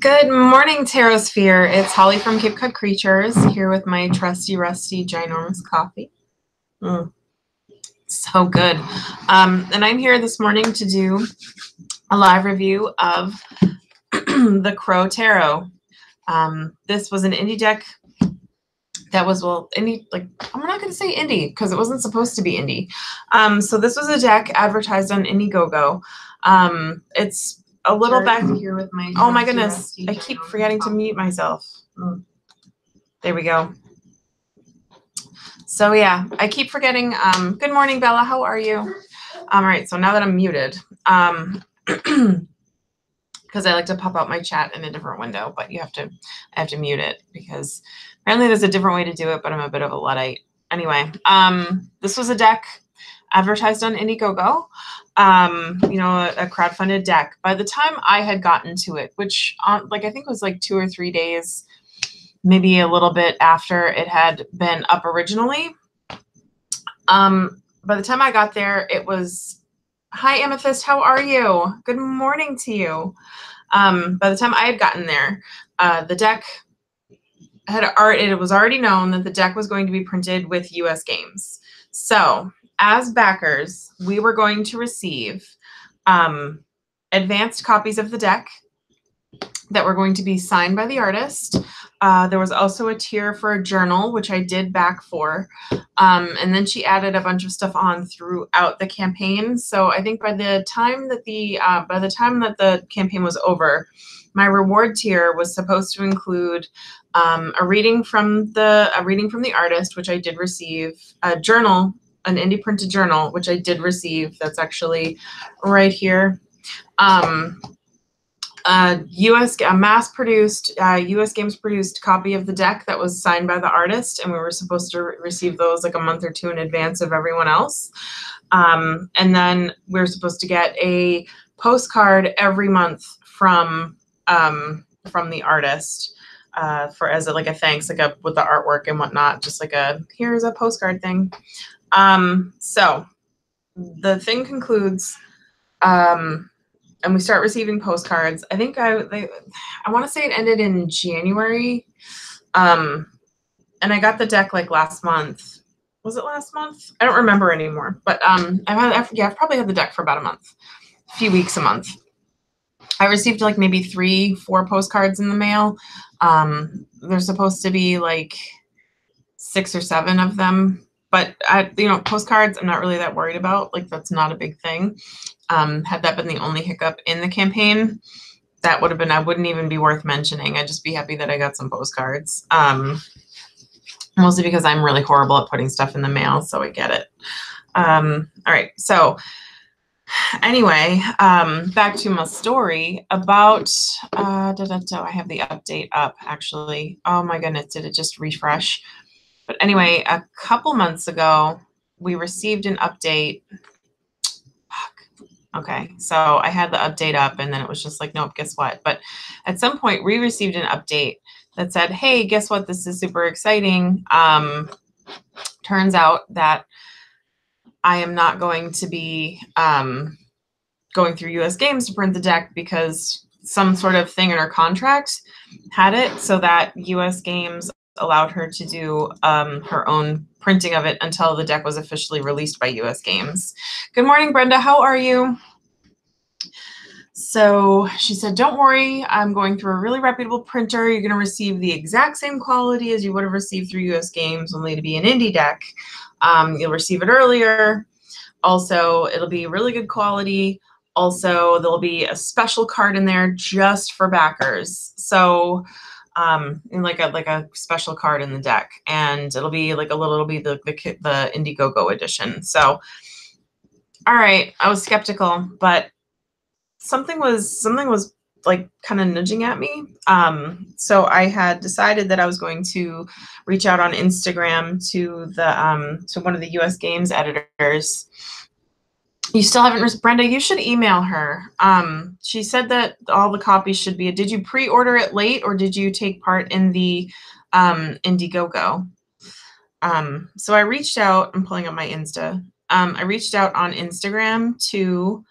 Good morning, Tarot Sphere. It's Holly from Cape Cod Creatures here with my trusty, rusty, ginormous coffee. So good. And I'm here this morning to do a live review of the Crow Tarot. This was an indie deck that was, well, indie, like, I'm not going to say indie because it wasn't supposed to be indie. So this was a deck advertised on Indiegogo. It's a little back here with my, oh my goodness, I keep forgetting to mute myself. There we go. So yeah, I keep forgetting. Good morning, Bella. How are you? All right. So now that I'm muted, because I like to pop out my chat in a different window, but you have to, I have to mute it because apparently there's a different way to do it, but I'm a bit of a Luddite. Anyway, this was a deck advertised on Indiegogo, you know, a crowdfunded deck. By the time I had gotten to it, which like I think was like 2 or 3 days, maybe a little bit after it had been up originally. By the time I got there, it was, hi, Amethyst, how are you? Good morning to you. By the time I had gotten there, the deck had already, it was already known that the deck was going to be printed with US Games. So as backers, we were going to receive advanced copies of the deck that were going to be signed by the artist. There was also a tier for a journal, which I did back for. And then she added a bunch of stuff on throughout the campaign. So I think by the time that the campaign was over, my reward tier was supposed to include a reading from the artist, which I did receive, a journal, an indie printed journal, which I did receive. That's actually right here. A mass-produced, U.S. Games-produced copy of the deck that was signed by the artist, and we were supposed to receive those like a month or two in advance of everyone else. And then we were supposed to get a postcard every month from the artist for as a, like a thanks, like a with the artwork and whatnot, just like a here's a postcard thing. So the thing concludes. And we start receiving postcards. I think I want to say it ended in January. And I got the deck like last month. Was it last month? I don't remember anymore. But I've probably had the deck for about a month, a few weeks, a month. I received like maybe 3, 4 postcards in the mail. There's supposed to be like 6 or 7 of them. But I, you know, postcards, I'm not really that worried about. Like, that's not a big thing. Had that been the only hiccup in the campaign, that would have been, I wouldn't even be worth mentioning. I'd just be happy that I got some postcards. Mostly because I'm really horrible at putting stuff in the mail, so I get it. All right. So anyway, back to my story about, I have the update up actually. Oh my goodness. Did it just refresh? But anyway, a couple months ago, we received an update. Okay, so I had the update up, and then it was just like, nope, guess what? But at some point, we received an update that said, hey, guess what? This is super exciting. Turns out that I am not going to be going through U.S. Games to print the deck because some sort of thing in our contract had it so that U.S. Games allowed her to do her own printing of it until the deck was officially released by US Games. Good morning, Brenda. How are you? So she said, don't worry. I'm going through a really reputable printer. You're going to receive the exact same quality as you would have received through US Games, only to be an indie deck. You'll receive it earlier. Also, it'll be really good quality. Also, there'll be a special card in there just for backers. So in like a special card in the deck, and it'll be like a little, it'll be the Indiegogo edition. So, all right, I was skeptical, but something was like kind of nudging at me. So I had decided that I was going to reach out on Instagram to the, to one of the US Games editors. You still haven't, Brenda, you should email her. She said that all the copies should be, did you pre-order it late or did you take part in the Indiegogo? So I reached out, I'm pulling up my Insta. I reached out on Instagram to,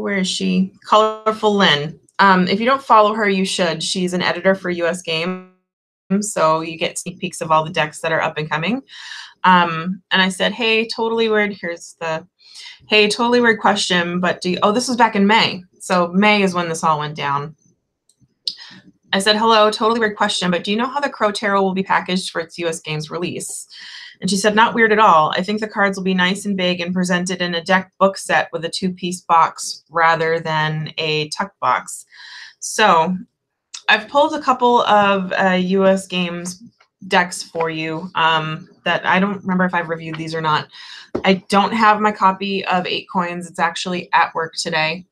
where is she? Colorful Lynn. If you don't follow her, you should. She's an editor for US Games, so you get sneak peeks of all the decks that are up and coming. And I said, hey, totally weird. Here's the, hey, totally weird question, but do you, oh, this was back in May. So May is when this all went down. I said, hello, totally weird question, but do you know how the Crow Tarot will be packaged for its US Games release? And she said, not weird at all. I think the cards will be nice and big and presented in a deck book set with a two-piece box rather than a tuck box. So I've pulled a couple of US Games decks for you that I don't remember if I've reviewed these or not. I don't have my copy of 8 Coins. It's actually at work today.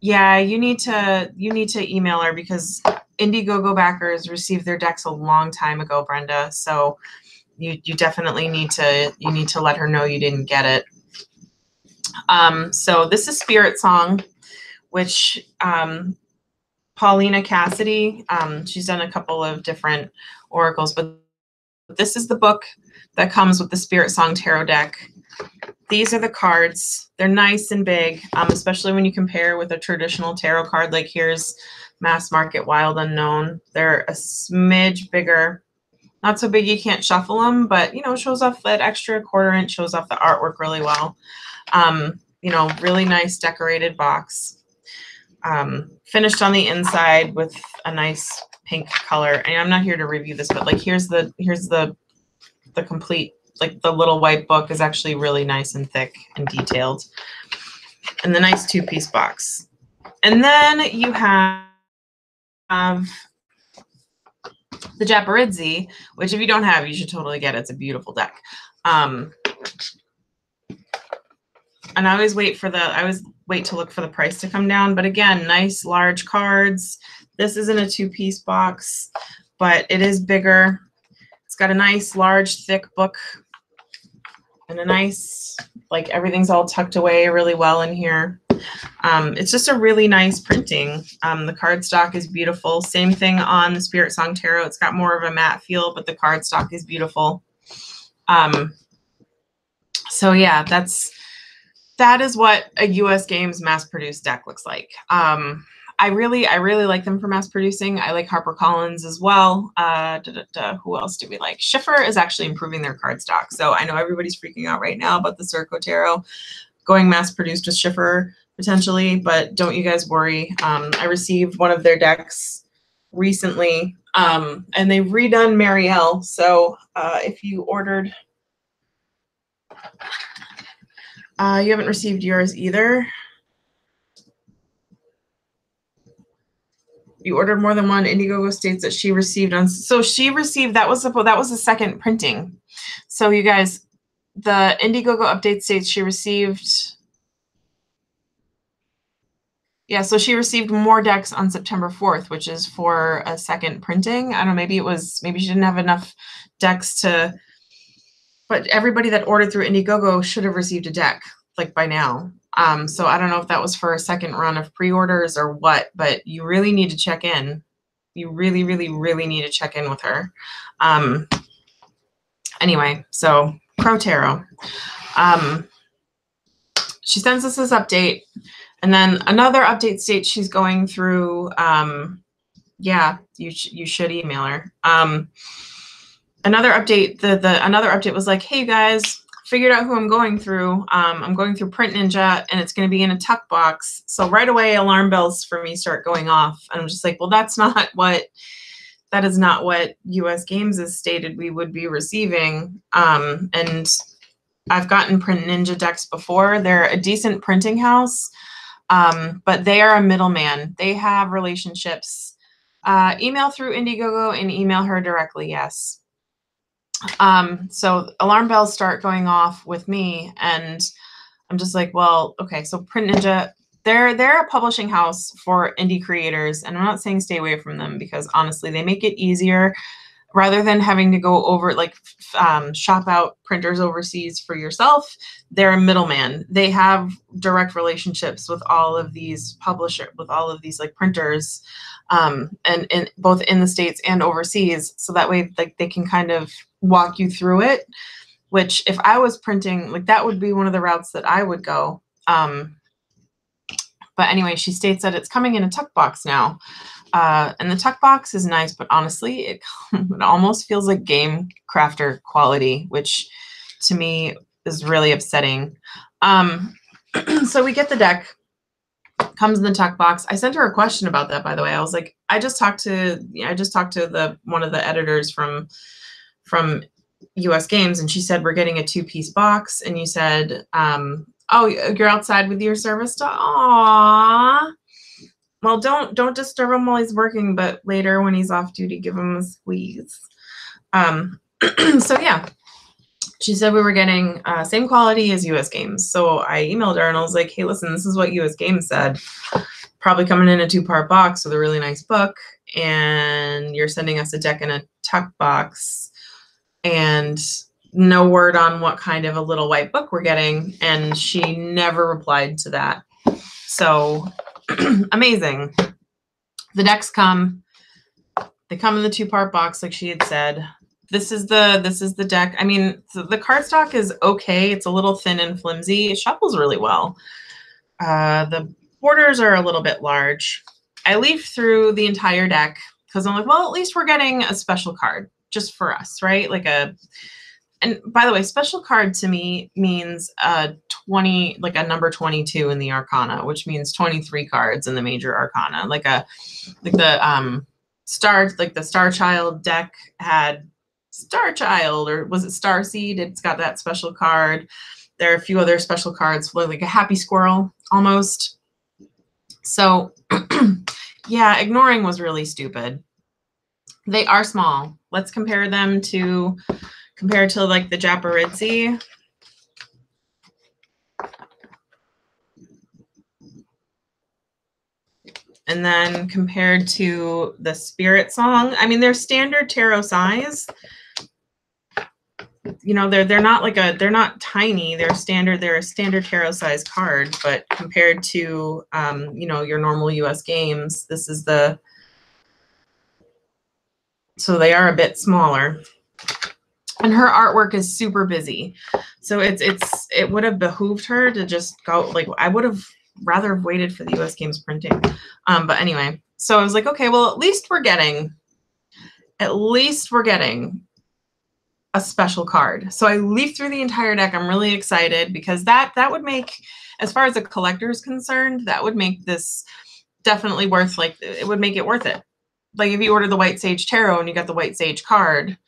Yeah, you need to email her because Indiegogo backers received their decks a long time ago, Brenda. So you definitely need to let her know you didn't get it. So this is Spirit Song, which Paulina Cassidy, she's done a couple of different oracles, but this is the book that comes with the Spirit Song tarot deck. These are the cards. They're nice and big, especially when you compare with a traditional tarot card. Like here's Mass Market Wild Unknown. They're a smidge bigger. Not so big you can't shuffle them, but, you know, shows off that extra quarter inch, shows off the artwork really well. You know, really nice decorated box. Finished on the inside with a nice pink color. And I'm not here to review this, but like here's the complete, like the little white book is actually really nice and thick and detailed, and the nice two-piece box. And then you have the Japaridze, which if you don't have, you should totally get it. It's a beautiful deck. And I always wait to look for the price to come down. But again, nice large cards. This isn't a two-piece box, but it is bigger. It's got a nice large thick book and a nice, like everything's all tucked away really well in here. It's just a really nice printing. The cardstock is beautiful. Same thing on the Spirit Song Tarot. It's got more of a matte feel, but the cardstock is beautiful. So yeah, that is what a US Games mass-produced deck looks like. I really like them for mass producing. I like HarperCollins as well. Who else do we like? Schiffer is actually improving their card stock. So I know everybody's freaking out right now about the Circo Tarot going mass produced with Schiffer potentially, but don't you guys worry. I received one of their decks recently, and they've redone Marielle. So if you ordered, you haven't received yours either. You ordered more than one. Indiegogo states that she received on. So she received, that was the second printing. So you guys, the Indiegogo update states she received. Yeah, so she received more decks on September 4th, which is for a second printing. I don't know, maybe she didn't have enough decks to, but everybody that ordered through Indiegogo should have received a deck like by now. So I don't know if that was for a second run of pre-orders or what, but you really need to check in. You really, really, really need to check in with her. Anyway, so Crow Tarot. She sends us this update, and then another update states she's going through. Yeah, you should email her. Another update. Another update was like, hey, you guys. Figured out who I'm going through. I'm going through Print Ninja, and it's going to be in a tuck box. So right away, alarm bells for me start going off. And I'm just like, well, that is not what US Games has stated we would be receiving. And I've gotten Print Ninja decks before. They're a decent printing house, but they are a middleman. They have relationships. Email through Indiegogo and email her directly, yes. So alarm bells start going off with me, and I'm just like, well, okay, so Print Ninja, they're a publishing house for indie creators, and I'm not saying stay away from them because honestly, they make it easier rather than having to go over, like, shop out printers overseas for yourself. They're a middleman. They have direct relationships with all of these publishers, with all of these like printers, and both in the States and overseas. So that way, like, they can kind of walk you through it, which if I was printing, like, that would be one of the routes that I would go. But anyway, she states that it's coming in a tuck box now. And the tuck box is nice, but honestly, it almost feels like Game Crafter quality, which to me is really upsetting. So we get the deck. Comes in the tuck box. I sent her a question about that, by the way. I was like, I just talked to one of the editors from US Games, and she said we're getting a two-piece box. And you said, oh, you're outside with your service dog. Aww. Well, don't disturb him while he's working, but later when he's off duty, give him a squeeze. So yeah. She said we were getting same quality as US Games. So I emailed her and I was like, hey, listen, this is what US Games said. Probably coming in a two-part box with a really nice book. And you're sending us a deck in a tuck box. And no word on what kind of a little white book we're getting. And she never replied to that. So amazing. The decks come. They come in the two-part box like she had said. This is the deck. I mean, the cardstock is okay. It's a little thin and flimsy. It shuffles really well. The borders are a little bit large. I leafed through the entire deck because I'm like, well, at least we're getting a special card just for us, right? And by the way, special card to me means a number 22 in the Arcana, which means 23 cards in the major Arcana. Like the Star Child deck had Star Child, or was it Star Seed? It's got that special card. There are a few other special cards, like a happy squirrel almost. So yeah, ignoring was really stupid. They are small. Let's compare them to like the Japaridze. And then compared to the Spirit Song, I mean, they're standard tarot size. You know, they're not tiny. They're a standard tarot size card, but compared to you know, your normal US Games, so they are a bit smaller. And her artwork is super busy. So it would have behooved her to just go, like, I would have rather have waited for the US Games printing. But anyway, so I was like, okay, well, at least we're getting a special card. So I leafed through the entire deck. I'm really excited because that would make, as far as a collector is concerned, that would make this definitely worth, like, it would make it worth it. Like if you order the White Sage Tarot and you got the White Sage card,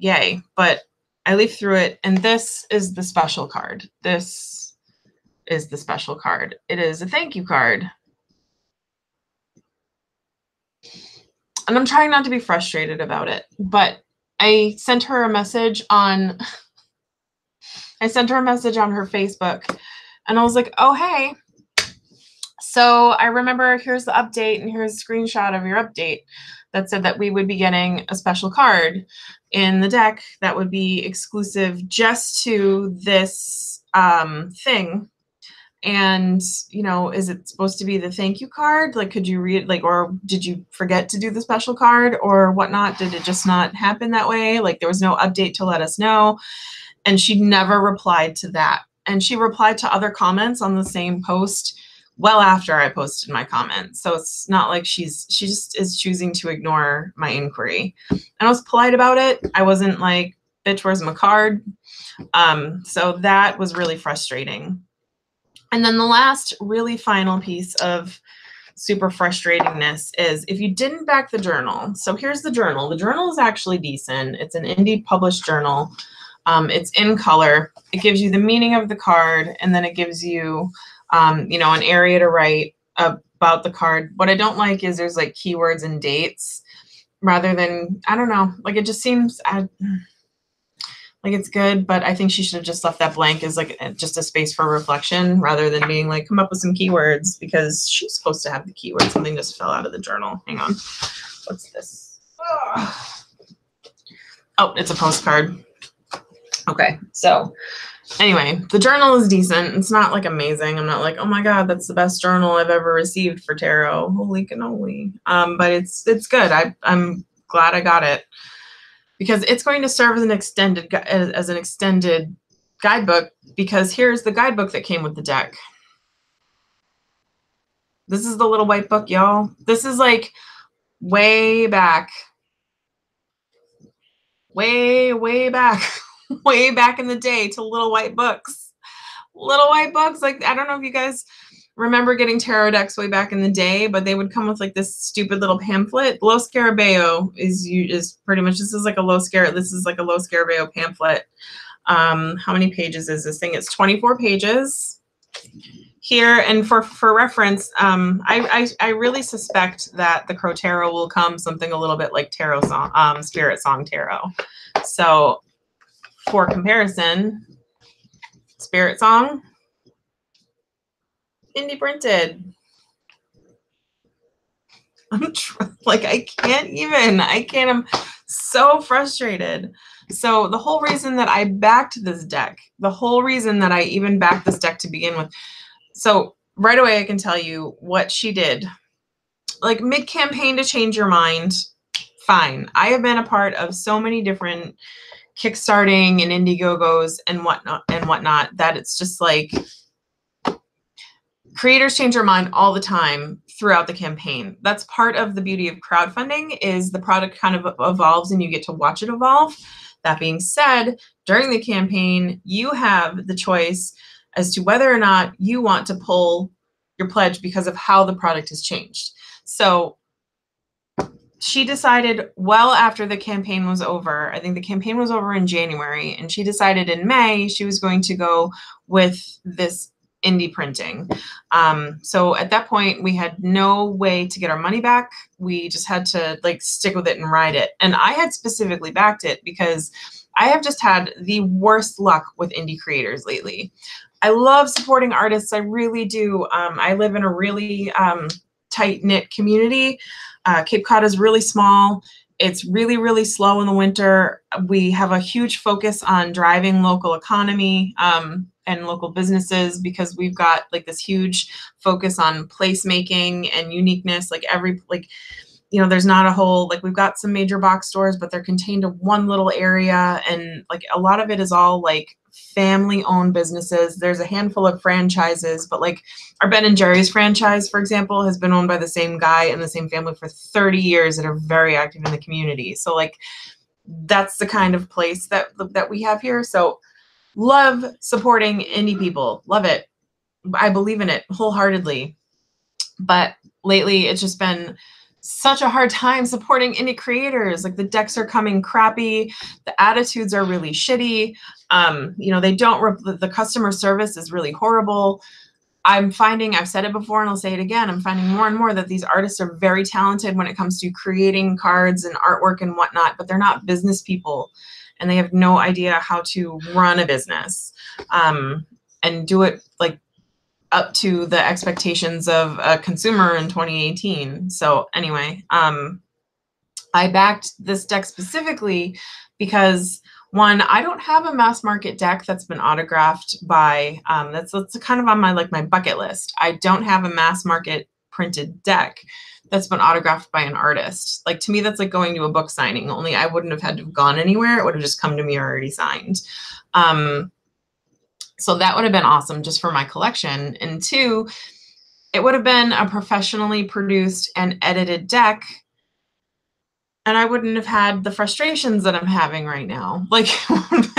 yay. But I leafed through it, and this is the special card. This is the special card. It is a thank you card. And I'm trying not to be frustrated about it, but I sent her a message on her Facebook, and I was like, oh, hey. So I remember, here's the update, and here's a screenshot of your update that said that we would be getting a special card in the deck that would be exclusive just to this thing. And, you know, is it supposed to be the thank you card? Like, could you read, like, or did you forget to do the special card or whatnot? Did it just not happen that way? Like, there was no update to let us know. And she never replied to that. And she replied to other comments on the same post well after I posted my comment. So it's not like she just is choosing to ignore my inquiry. And I was polite about it. I wasn't like, bitch, where's my card? So that was really frustrating. And then the last really final piece of super frustratingness is if you didn't back the journal. So here's the journal. The journal is actually decent. It's an indie published journal. It's in color. It gives you the meaning of the card, and then it gives you, you know, an area to write about the card. What I don't like is there's like keywords and dates rather than, I don't know, like it just seems... like it's good, but I think she should have just left that blank as like just a space for reflection rather than being like, come up with some keywords, because she's supposed to have the keywords. Something just fell out of the journal. Hang on. What's this? Oh, it's a postcard. Okay. So anyway, the journal is decent. It's not like amazing. I'm not like, oh my God, that's the best journal I've ever received for tarot. Holy cannoli. But it's good. I'm glad I got it, because it's going to serve as an extended guidebook, because here's the guidebook that came with the deck. This is the little white book, y'all. This is like way back. Way back. Way back in the day to little white books. Little white books. Like, I don't know if you guys remember getting tarot decks way back in the day, but they would come with like this stupid little pamphlet. Lo Scarabeo is pretty much, this is like a Lo Scarabeo pamphlet. How many pages is this thing? It's 24 pages here. And for reference, I really suspect that the Crow Tarot will come something a little bit like Tarot Song, Spirit Song Tarot. So for comparison, Spirit Song, indie printed. I can't even, so frustrated. So the whole reason that I backed this deck, the whole reason that I even backed this deck to begin with. So right away, I can tell you what she did. Like mid-campaign to change your mind, fine. I have been a part of so many different Kickstarting and Indiegogos and whatnot that it's just like, creators change their mind all the time throughout the campaign. That's part of the beauty of crowdfunding, is the product kind of evolves and you get to watch it evolve. That being said, during the campaign, you have the choice as to whether or not you want to pull your pledge because of how the product has changed. So she decided well after the campaign was over, I think the campaign was over in January, and she decided in May she was going to go with this indie printing. So at that point we had no way to get our money back. We just had to like stick with it and ride it. And I had specifically backed it because I have just had the worst luck with indie creators lately. I love supporting artists. I really do. I live in a really tight-knit community. Cape Cod is really small. It's really, really slow in the winter. We have a huge focus on driving local economy and local businesses, because we've got like this huge focus on placemaking and uniqueness. Like there's not a whole, like we've got some major box stores, but they're contained to one little area. And like a lot of it is all like family owned businesses. There's a handful of franchises, but like our Ben & Jerry's franchise, for example, has been owned by the same guy and the same family for 30 years that are very active in the community. So like, that's the kind of place that we have here. So love supporting indie people. Love it. I believe in it wholeheartedly. But lately, it's just been such a hard time supporting indie creators. Like the decks are coming crappy. The attitudes are really shitty. They don't, the customer service is really horrible. I'm finding, I've said it before and I'll say it again, I'm finding more and more that these artists are very talented when it comes to creating cards and artwork and whatnot, but they're not business people. And they have no idea how to run a business and do it like up to the expectations of a consumer in 2018. So anyway, I backed this deck specifically because one, I don't have a mass market deck that's been autographed by, that's kind of on my, like my bucket list. I don't have a mass market printed deck that's been autographed by an artist. Like to me, that's like going to a book signing, only I wouldn't have had to have gone anywhere. It would have just come to me already signed. So that would have been awesome just for my collection. And two, it would have been a professionally produced and edited deck, and I wouldn't have had the frustrations that I'm having right now. Like,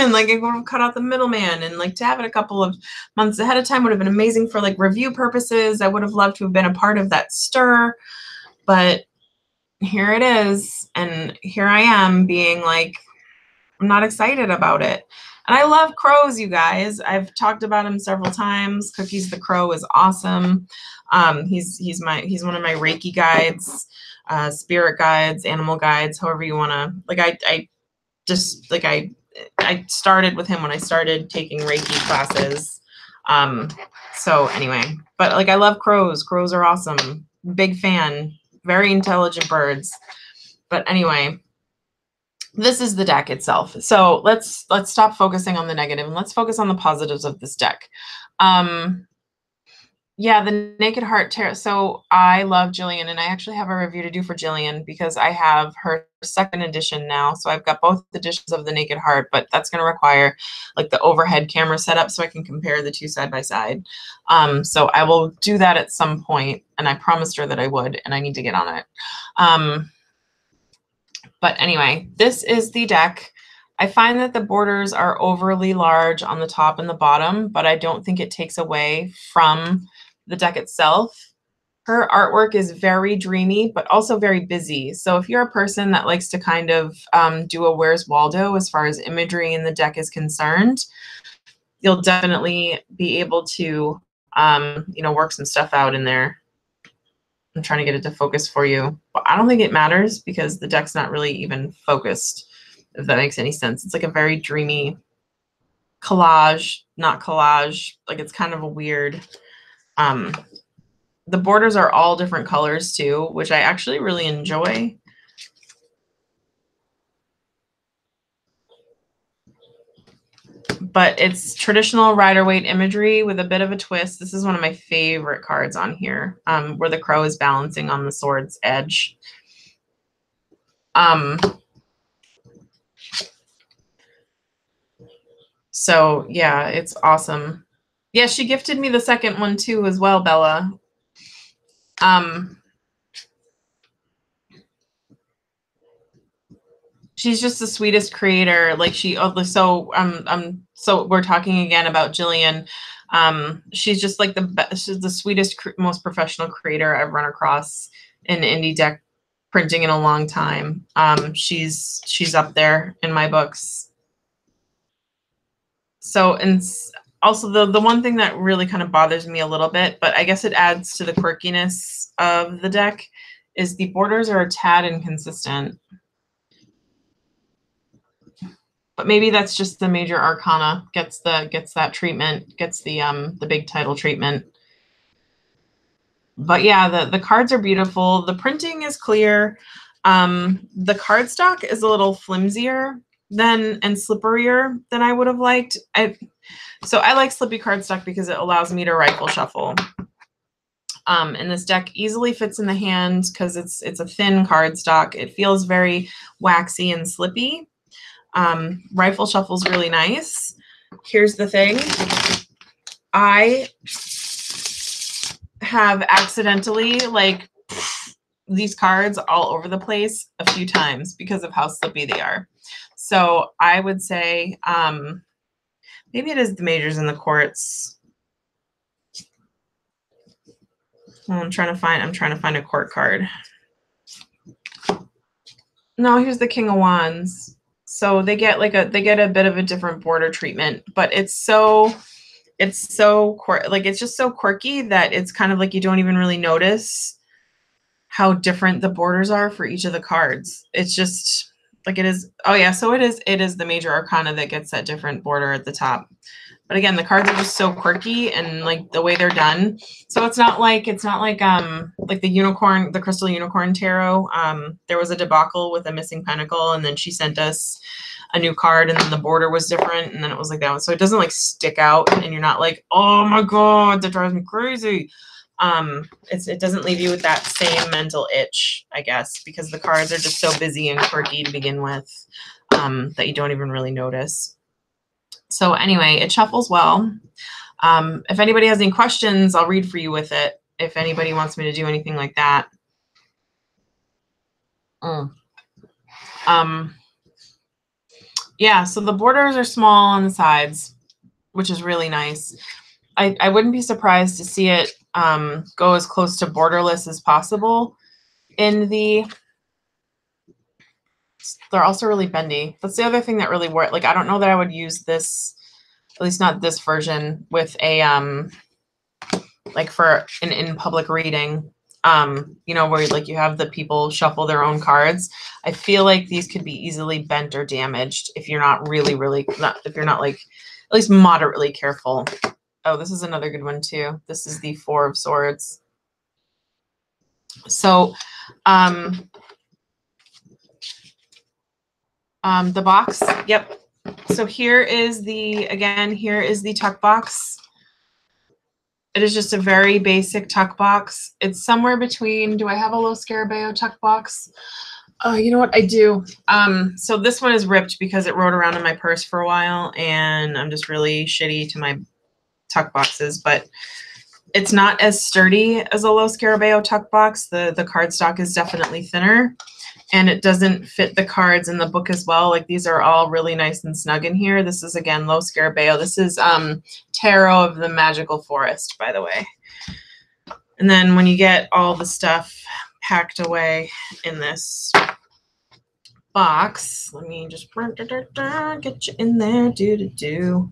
and like it would have cut out the middleman, and like to have it a couple of months ahead of time would have been amazing for like review purposes. I would have loved to have been a part of that stir. But here it is, and here I am being like, I'm not excited about it. And I love crows, you guys. I've talked about him several times. Cookies the Crow is awesome. He's one of my Reiki guides, spirit guides, animal guides, however you wanna. Like I started with him when I started taking Reiki classes. So anyway, but like I love crows. Crows are awesome. Big fan. Very intelligent birds. But anyway, this is the deck itself. So let's stop focusing on the negative and let's focus on the positives of this deck. Yeah, the Naked Heart Tarot. So I love Jillian, and I actually have a review to do for Jillian because I have her second edition now. So I've got both editions of the Naked Heart, but that's going to require like the overhead camera setup so I can compare the two side by side. So I will do that at some point, and I promised her that I would, and I need to get on it. But anyway, this is the deck. I find that the borders are overly large on the top and the bottom, but I don't think it takes away from the deck itself. Her artwork is very dreamy, but also very busy. So if you're a person that likes to kind of do a Where's Waldo as far as imagery in the deck is concerned, you'll definitely be able to, you know, work some stuff out in there. I'm trying to get it to focus for you, but I don't think it matters because the deck's not really even focused, if that makes any sense. It's like a very dreamy collage, not collage. Like it's kind of a weird... the borders are all different colors too, which I actually really enjoy. But it's traditional Rider-Waite imagery with a bit of a twist. This is one of my favorite cards on here, where the crow is balancing on the sword's edge. So yeah, it's awesome. Yeah, she gifted me the second one too as well, Bella. She's just the sweetest creator. Like she, so we're talking again about Jillian. She's just like the best, she's the sweetest, most professional creator I've run across in indie deck printing in a long time. She's up there in my books. So and. Also, the one thing that really kind of bothers me a little bit, but I guess it adds to the quirkiness of the deck, is the borders are a tad inconsistent. But maybe that's just the major arcana gets that treatment, gets the big title treatment. But yeah, the cards are beautiful. The printing is clear. The cardstock is a little flimsier than and slipperier than I would have liked. So I like slippy cardstock because it allows me to rifle shuffle. And this deck easily fits in the hand because it's a thin cardstock. It feels very waxy and slippy. Rifle shuffle's really nice. Here's the thing. I have accidentally like these cards all over the place a few times because of how slippy they are. So I would say maybe it is the majors and the courts. Well, I'm trying to find a court card. No, here's the King of Wands. So they get like a bit of a different border treatment, but it's just so quirky that it's kind of like you don't even really notice how different the borders are for each of the cards. It's just like it is. Oh yeah. So it is the major arcana that gets that different border at the top. But again, the cards are just so quirky and like the way they're done. So it's not like the unicorn, the Crystal Unicorn Tarot. There was a debacle with a missing pentacle, and then she sent us a new card, and then the border was different, and then it was like that one. So it doesn't like stick out, and you're not like, oh my God, that drives me crazy. It doesn't leave you with that same mental itch, I guess, because the cards are just so busy and quirky to begin with that you don't even really notice. So anyway, it shuffles well. If anybody has any questions, I'll read for you with it, if anybody wants me to do anything like that. Yeah, so the borders are small on the sides, which is really nice. I wouldn't be surprised to see it go as close to borderless as possible in the, they're also really bendy. That's the other thing that really worked. Like, I don't know that I would use this, at least not this version, with a, like for an in-public reading, you know, where like you have the people shuffle their own cards. I feel like these could be easily bent or damaged if you're not really, like, at least moderately careful. Oh, this is another good one too. This is the Four of Swords. So the box, yep. So here is the tuck box. It is just a very basic tuck box. It's somewhere between, do I have a Lo Scarabeo tuck box? Oh, you know what? I do. So this one is ripped because it rode around in my purse for a while, and I'm just really shitty to my tuck boxes, but it's not as sturdy as a Lo Scarabeo tuck box. The cardstock is definitely thinner, and it doesn't fit the cards in the book as well. Like, these are all really nice and snug in here. This is, again, Lo Scarabeo. This is Tarot of the Magical Forest, by the way. And then when you get all the stuff packed away in this box, let me just get you in there. The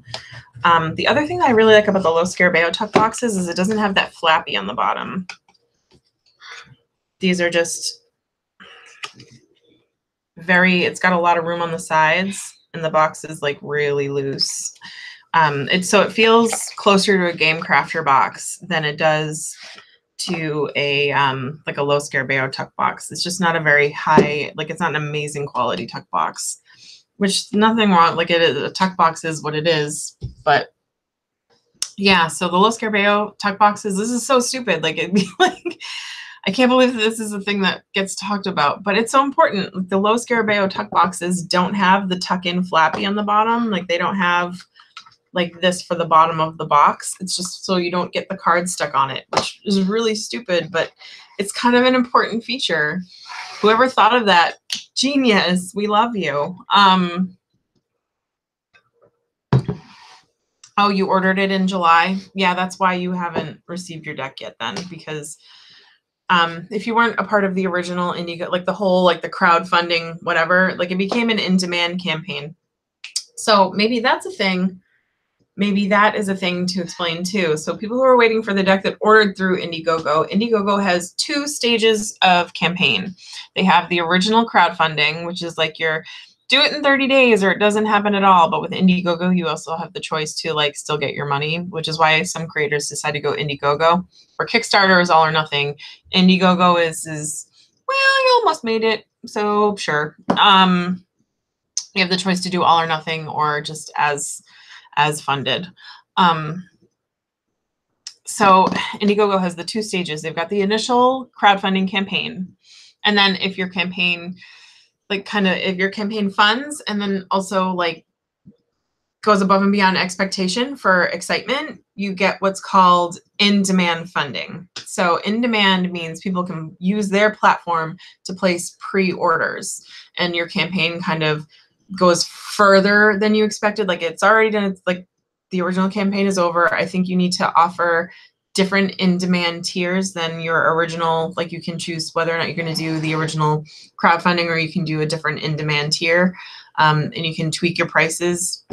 other thing that I really like about the Lo Scarabeo tuck boxes is it doesn't have that flappy on the bottom. These are just very, it's got a lot of room on the sides, and the box is like really loose. So it feels closer to a Game Crafter box than it does to a like a Lo Scarabeo tuck box. It's just not a very high, like, it's not an amazing quality tuck box, which nothing wrong. Like, it is, a tuck box is what it is, but yeah. So the Lo Scarabeo tuck boxes, this is so stupid. Like, it'd be like, I can't believe that this is a thing that gets talked about, but it's so important. The Lo Scarabeo tuck boxes don't have the tuck-in flappy on the bottom. Like, they don't have like this for the bottom of the box. It's just so you don't get the card stuck on it, which is really stupid, but it's kind of an important feature. Whoever thought of that, genius, we love you. Oh, you ordered it in July? Yeah, that's why you haven't received your deck yet then, because if you weren't a part of the original Indiegogo, like the whole, like the crowdfunding, whatever, like it became an in-demand campaign. So maybe that's a thing. Maybe that is a thing to explain too. So people who are waiting for the deck that ordered through Indiegogo, Indiegogo has two stages of campaign. They have the original crowdfunding, which is like your do it in 30 days or it doesn't happen at all. But with Indiegogo, you also have the choice to like still get your money, which is why some creators decide to go Indiegogo. Or Kickstarter is all or nothing. Indiegogo is well, you almost made it, so sure. You have the choice to do all or nothing or just as funded. So Indiegogo has the two stages. They've got the initial crowdfunding campaign. And then if your campaign, like kind of, if your campaign funds and then also like goes above and beyond expectation for excitement, you get what's called in-demand funding. So in-demand means people can use their platform to place pre-orders, and your campaign kind of goes further than you expected. Like, it's already done. It's like the original campaign is over. I think you need to offer different in-demand tiers than your original. Like, you can choose whether or not you're going to do the original crowdfunding, or you can do a different in-demand tier, and you can tweak your prices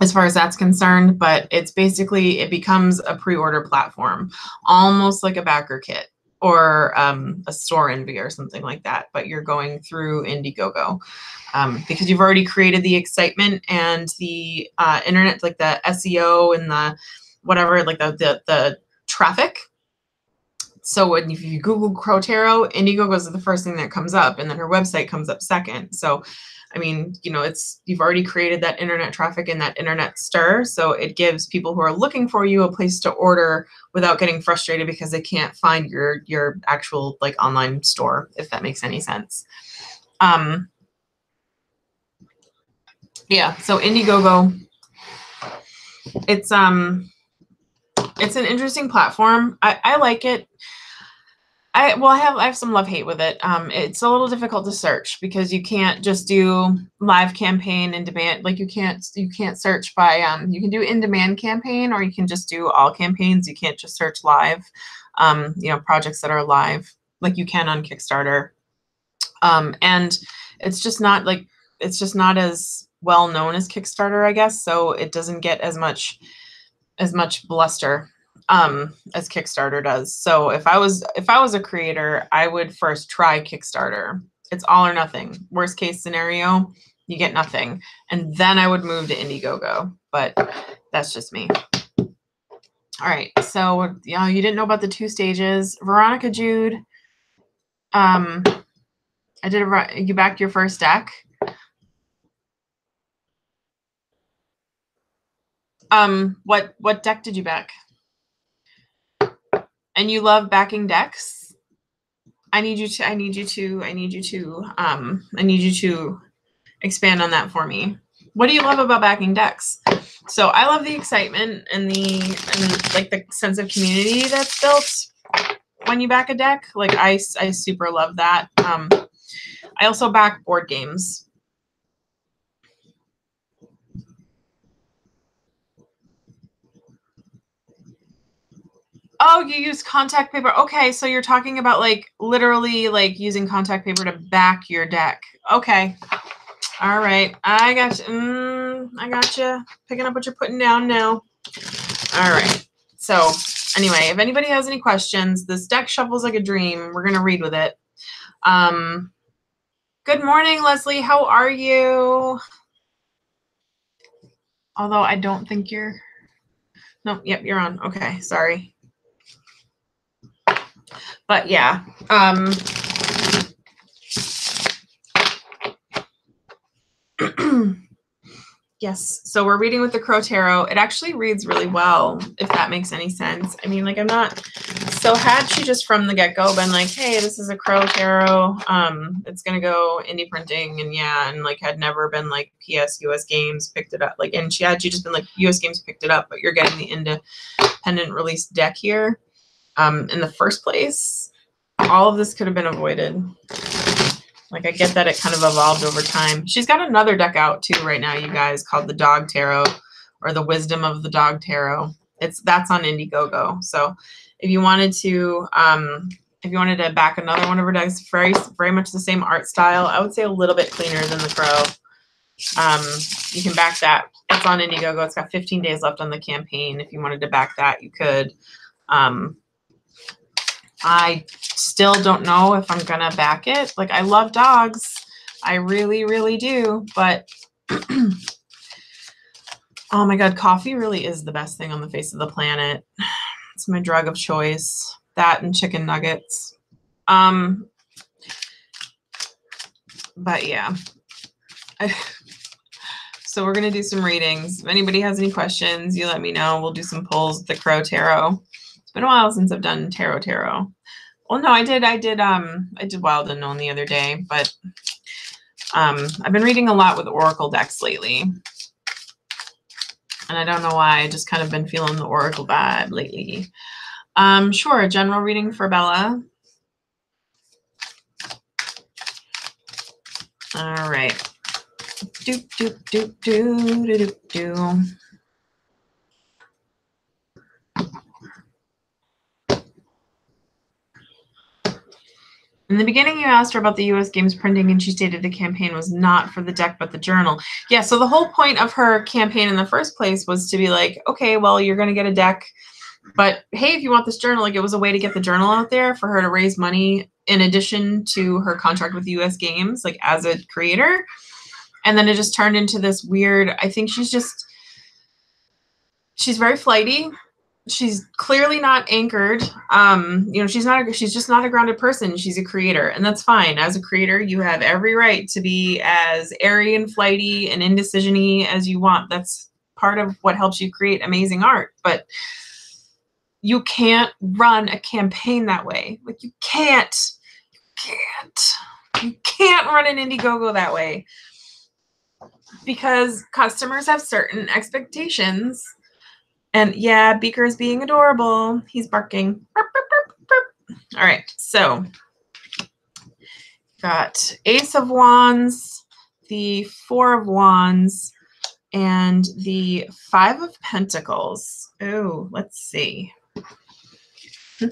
as far as that's concerned. But it's basically, it becomes a pre-order platform, almost like a backer kit or a store envy or something like that, but you're going through Indiegogo because you've already created the excitement and the internet, like the SEO and the whatever, like the traffic. So when if you Google Crow Tarot, Indiegogo is the first thing that comes up, and then her website comes up second. So, I mean, you know, it's, you've already created that internet traffic and that internet stir. So it gives people who are looking for you a place to order without getting frustrated because they can't find your actual like online store, if that makes any sense. Yeah, so Indiegogo, it's an interesting platform. I like it. I have some love-hate with it. It's a little difficult to search because you can't just do live campaign in demand. Like, you can't search by, you can do in-demand campaign, or you can just do all campaigns. You can't just search live, you know, projects that are live, like you can on Kickstarter. And it's just not like, it's just not as well known as Kickstarter, I guess. So it doesn't get as much bluster as Kickstarter does. So if I was a creator, I would first try Kickstarter. It's all or nothing. Worst case scenario, you get nothing. And then I would move to Indiegogo, but that's just me. All right. So, you know, you didn't know about the two stages. Veronica Jude, you backed your first deck. What deck did you back? and you love backing decks, I need you to expand on that for me. What do you love about backing decks? So I love the excitement and the sense of community that's built when you back a deck. Like I super love that. I also back board games. Oh, you use contact paper. Okay, so you're talking about like literally like using contact paper to back your deck. Okay. All right. I got you. I got you. Picking up what you're putting down now. All right. So anyway, if anybody has any questions, this deck shuffles like a dream. We're going to read with it. Good morning, Leslie. How are you? Although I don't think you're. No, yep, you're on. Okay. Sorry. But yeah. Yes, so we're reading with the Crow Tarot. It actually reads really well, if that makes any sense. I mean, like, I'm not... So had she just from the get-go been like, hey, this is a Crow Tarot, it's going to go indie printing, and yeah, and, like, had never been like, PS, US Games picked it up. Like, and she had you just been like, US Games picked it up, but you're getting the independent release deck here in the first place. All of this could have been avoided. Like, I get that it kind of evolved over time. She's got another deck out, too, right now, you guys, called the Dog Tarot or the Wisdom of the Dog Tarot. That's on Indiegogo. So if you wanted to back another one of her decks, very, very much the same art style, I would say a little bit cleaner than the Crow. You can back that. It's on Indiegogo. It's got 15 days left on the campaign. If you wanted to back that, you could. I still don't know if I'm gonna back it. Like, I love dogs. I really, really do. But, oh my God, coffee really is the best thing on the face of the planet. It's my drug of choice. That and chicken nuggets. But yeah. So we're gonna do some readings. If anybody has any questions, you let me know. We'll do some pulls with the Crow Tarot. Been a while since I've done tarot. Well, no, I did Wild Unknown the other day, but I've been reading a lot with Oracle decks lately, and I don't know why. I just kind of been feeling the Oracle vibe lately. Sure, a general reading for Bella. All right. Do do do do do do do. In the beginning, you asked her about the U.S. Games printing, and she stated the campaign was not for the deck but the journal. Yeah, so the whole point of her campaign in the first place was to be like, okay, well, you're going to get a deck, but hey, if you want this journal, like, it was a way to get the journal out there for her to raise money in addition to her contract with U.S. Games, like, as a creator. And then it just turned into this weird, I think she's very flighty. She's clearly not anchored. You know, she's just not a grounded person. She's a creator, and that's fine. As a creator, you have every right to be as airy and flighty and indecision-y as you want. That's part of what helps you create amazing art, but you can't run a campaign that way. Like, you can't run an Indiegogo that way, because customers have certain expectations. And yeah, Beaker is being adorable. He's barking. Burp, burp, burp, burp. All right, so got Ace of Wands, the Four of Wands, and the Five of Pentacles. Oh, let's see. All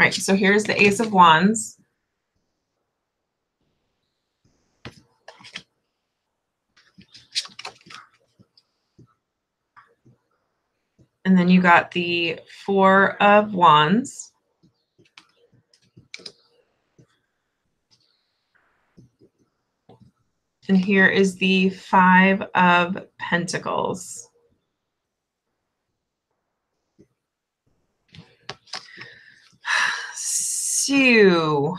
right, so here's the Ace of Wands. And then you got the Four of Wands. And here is the Five of Pentacles. So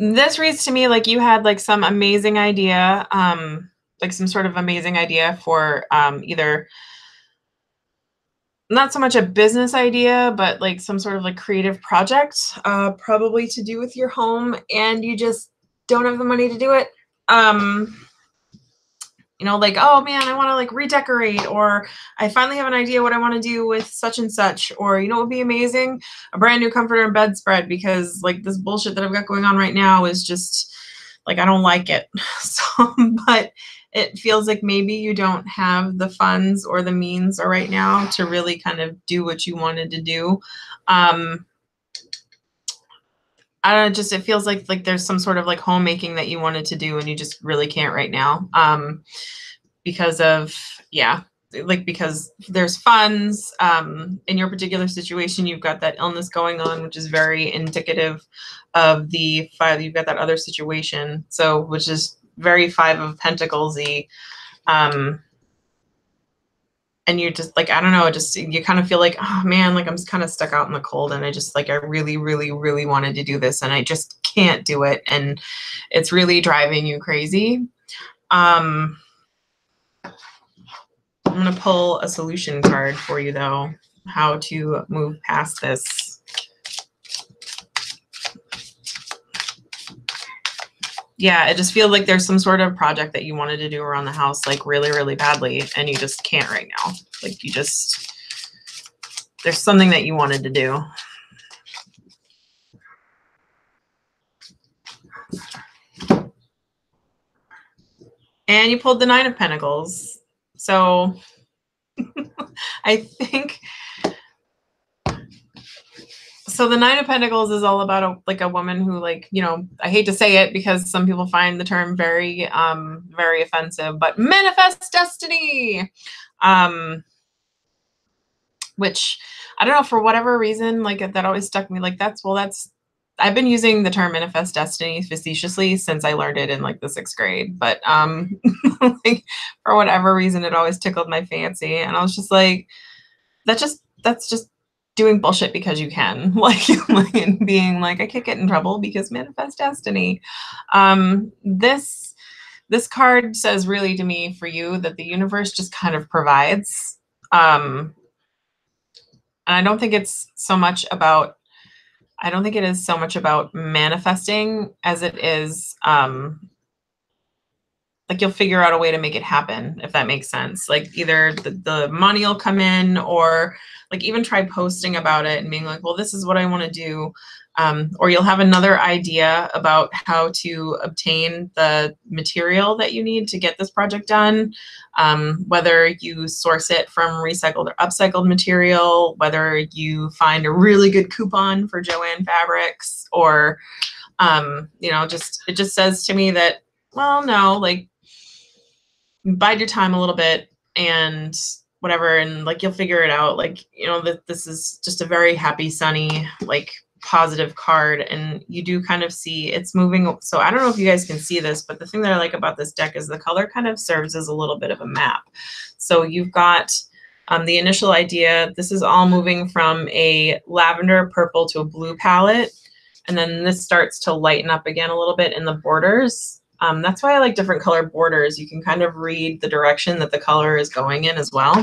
This reads to me like you had like some amazing idea, like some sort of amazing idea for either not so much a business idea, but like some sort of like creative project, probably to do with your home, and you just don't have the money to do it. You know, like, oh man, I want to like redecorate, or I finally have an idea what I want to do with such and such, or, you know, it would be amazing, a brand new comforter and bedspread, because like this bullshit that I've got going on right now is just like, I don't like it. So, but it feels like maybe you don't have the funds or the means or right now to really kind of do what you wanted to do. I don't know, just it feels like there's some sort of like homemaking that you wanted to do and you just really can't right now, because of, yeah, like because there's funds. In your particular situation, you've got that illness going on, which is very indicative of the five. You've got that other situation, so which is very Five of Pentacles-y. And you're just like, I don't know, just you kind of feel like, oh man, like I'm just kind of stuck out in the cold, and I just like I really, really, really wanted to do this, and I just can't do it, and it's really driving you crazy. I'm gonna pull a solution card for you though, how to move past this. Yeah, it just feels like there's some sort of project that you wanted to do around the house, like really, really badly, and you just can't right now. Like you just, there's something that you wanted to do. And you pulled the Nine of Pentacles. So I think, so the Nine of Pentacles is all about a, like a woman who, like, you know, I hate to say it because some people find the term very, very offensive, but manifest destiny, which I don't know, for whatever reason, like that always stuck me, like that's, well, that's, I've been using the term manifest destiny facetiously since I learned it in like the 6th grade, but like, for whatever reason, it always tickled my fancy. And I was just like, that just, that's just doing bullshit because you can, like, and being like, I can't get in trouble because manifest destiny. This card says really to me for you that the universe just kind of provides. And I don't think it's so much about, I don't think it is so much about manifesting as it is, like you'll figure out a way to make it happen, if that makes sense. Like either the money will come in, or like even try posting about it and being like, well, this is what I want to do. Or you'll have another idea about how to obtain the material that you need to get this project done, whether you source it from recycled or upcycled material, whether you find a really good coupon for Joann Fabrics, or, you know, just it just says to me that, well, no, like bide your time a little bit and whatever, and like you'll figure it out. Like, you know, that this is just a very happy, sunny, like, positive card, and you do kind of see it's moving. So I don't know if you guys can see this, but the thing that I like about this deck is the color kind of serves as a little bit of a map. So you've got the initial idea. This is all moving from a lavender purple to a blue palette, and then this starts to lighten up again a little bit in the borders. That's why I like different color borders. You can kind of read the direction that the color is going in as well.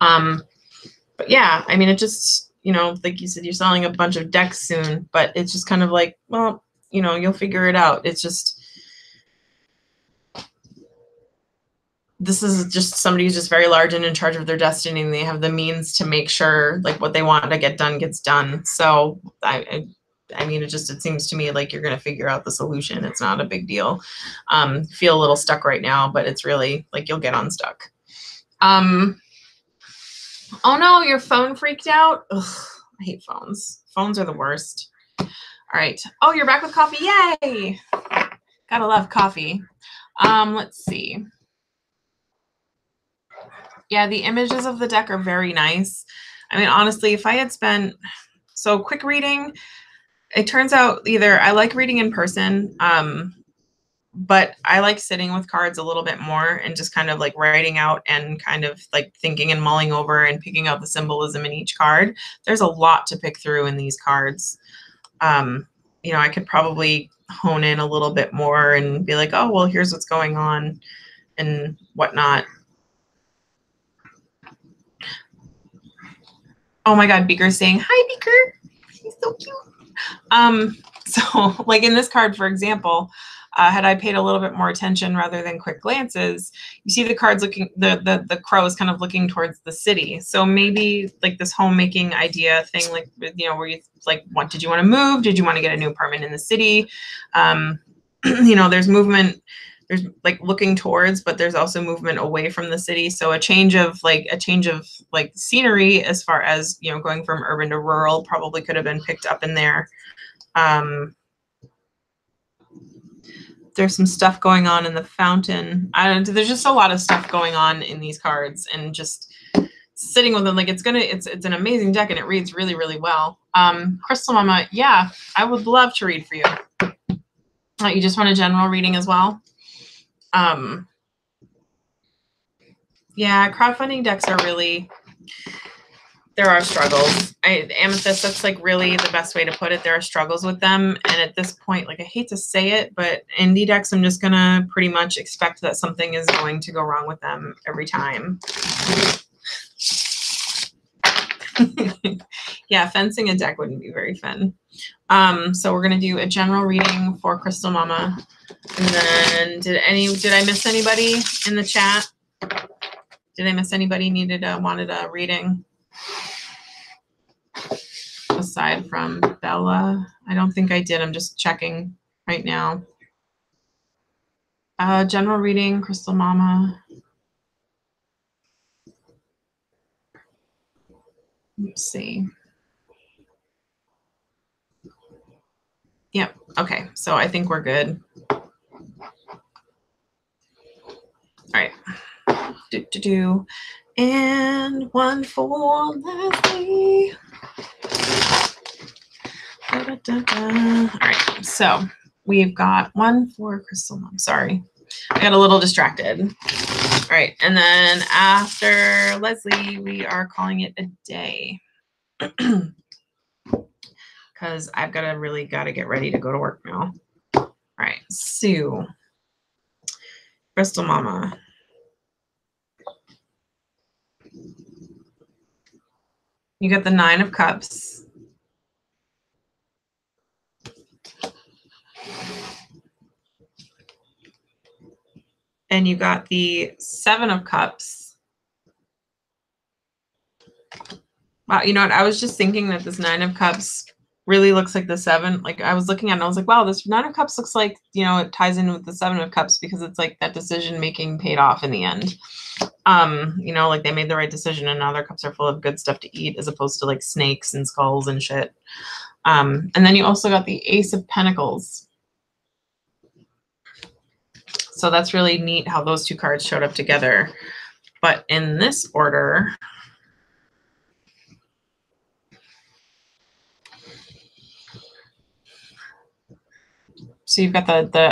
But yeah, I mean, it just, you know, like you said, you're selling a bunch of decks soon, but it's just kind of like, well, you know, you'll figure it out. It's just, this is just somebody who's just very large and in charge of their destiny, and they have the means to make sure like what they want to get done gets done. So I mean, it just, it seems to me like you're going to figure out the solution. It's not a big deal. Feel a little stuck right now, but it's really like you'll get unstuck. Oh no, your phone freaked out. Ugh, I hate phones. Phones are the worst. All right. Oh, you're back with coffee. Yay. Gotta love coffee. Let's see. Yeah, the images of the deck are very nice. I mean, honestly, if I had spent, so quick reading, it turns out either I like reading in person, but I like sitting with cards a little bit more and just kind of like writing out and kind of like thinking and mulling over and picking out the symbolism in each card. There's a lot to pick through in these cards. you know, I could probably hone in a little bit more and be like, oh, well, here's what's going on and whatnot. Oh my God, Beaker's saying, hi, Beaker. He's so cute. So like in this card, for example, had I paid a little bit more attention rather than quick glances, you see the cards looking, the crow is kind of looking towards the city. So maybe like this homemaking idea thing, like, you know, where you like, what did you want to move? Did you want to get a new apartment in the city? You know, there's movement, there's like looking towards, but there's also movement away from the city. So a change of like scenery as far as, you know, going from urban to rural probably could have been picked up in there. There's some stuff going on in the fountain. There's just a lot of stuff going on in these cards, and just sitting with them, like it's an amazing deck, and it reads really, really well. Crystal Mama, yeah, I would love to read for you. You just want a general reading as well? Yeah, crowdfunding decks are really, there are struggles. Amethyst, that's like really the best way to put it. There are struggles with them. And at this point, like I hate to say it, but indie decks, I'm just going to pretty much expect that something is going to go wrong with them every time. Yeah, fencing a deck wouldn't be very fun. So we're going to do a general reading for Crystal Mama. And then did I miss anybody in the chat? Did I miss anybody wanted a reading? Aside from Bella, I don't think I did. I'm just checking right now. General reading, Crystal Mama. Let's see. Yep. Okay. So I think we're good. All right. And one for Leslie. Da, da, da, da. All right, so we've got one for Crystal. I'm sorry, I got a little distracted. All right, and then after Leslie, we are calling it a day because I've really got to get ready to go to work now. All right, Sue, Crystal Mama. You got the 9 of Cups. And you got the 7 of Cups. Wow, you know what? I was just thinking that this 9 of Cups really looks like the 7. Like I was looking at it and I was like, wow, this 9 of Cups looks like, you know, it ties in with the 7 of Cups because it's like that decision making paid off in the end. You know, like they made the right decision and now their cups are full of good stuff to eat as opposed to like snakes and skulls and shit. And then you also got the Ace of Pentacles. So that's really neat how those two cards showed up together. But in this order, so you've got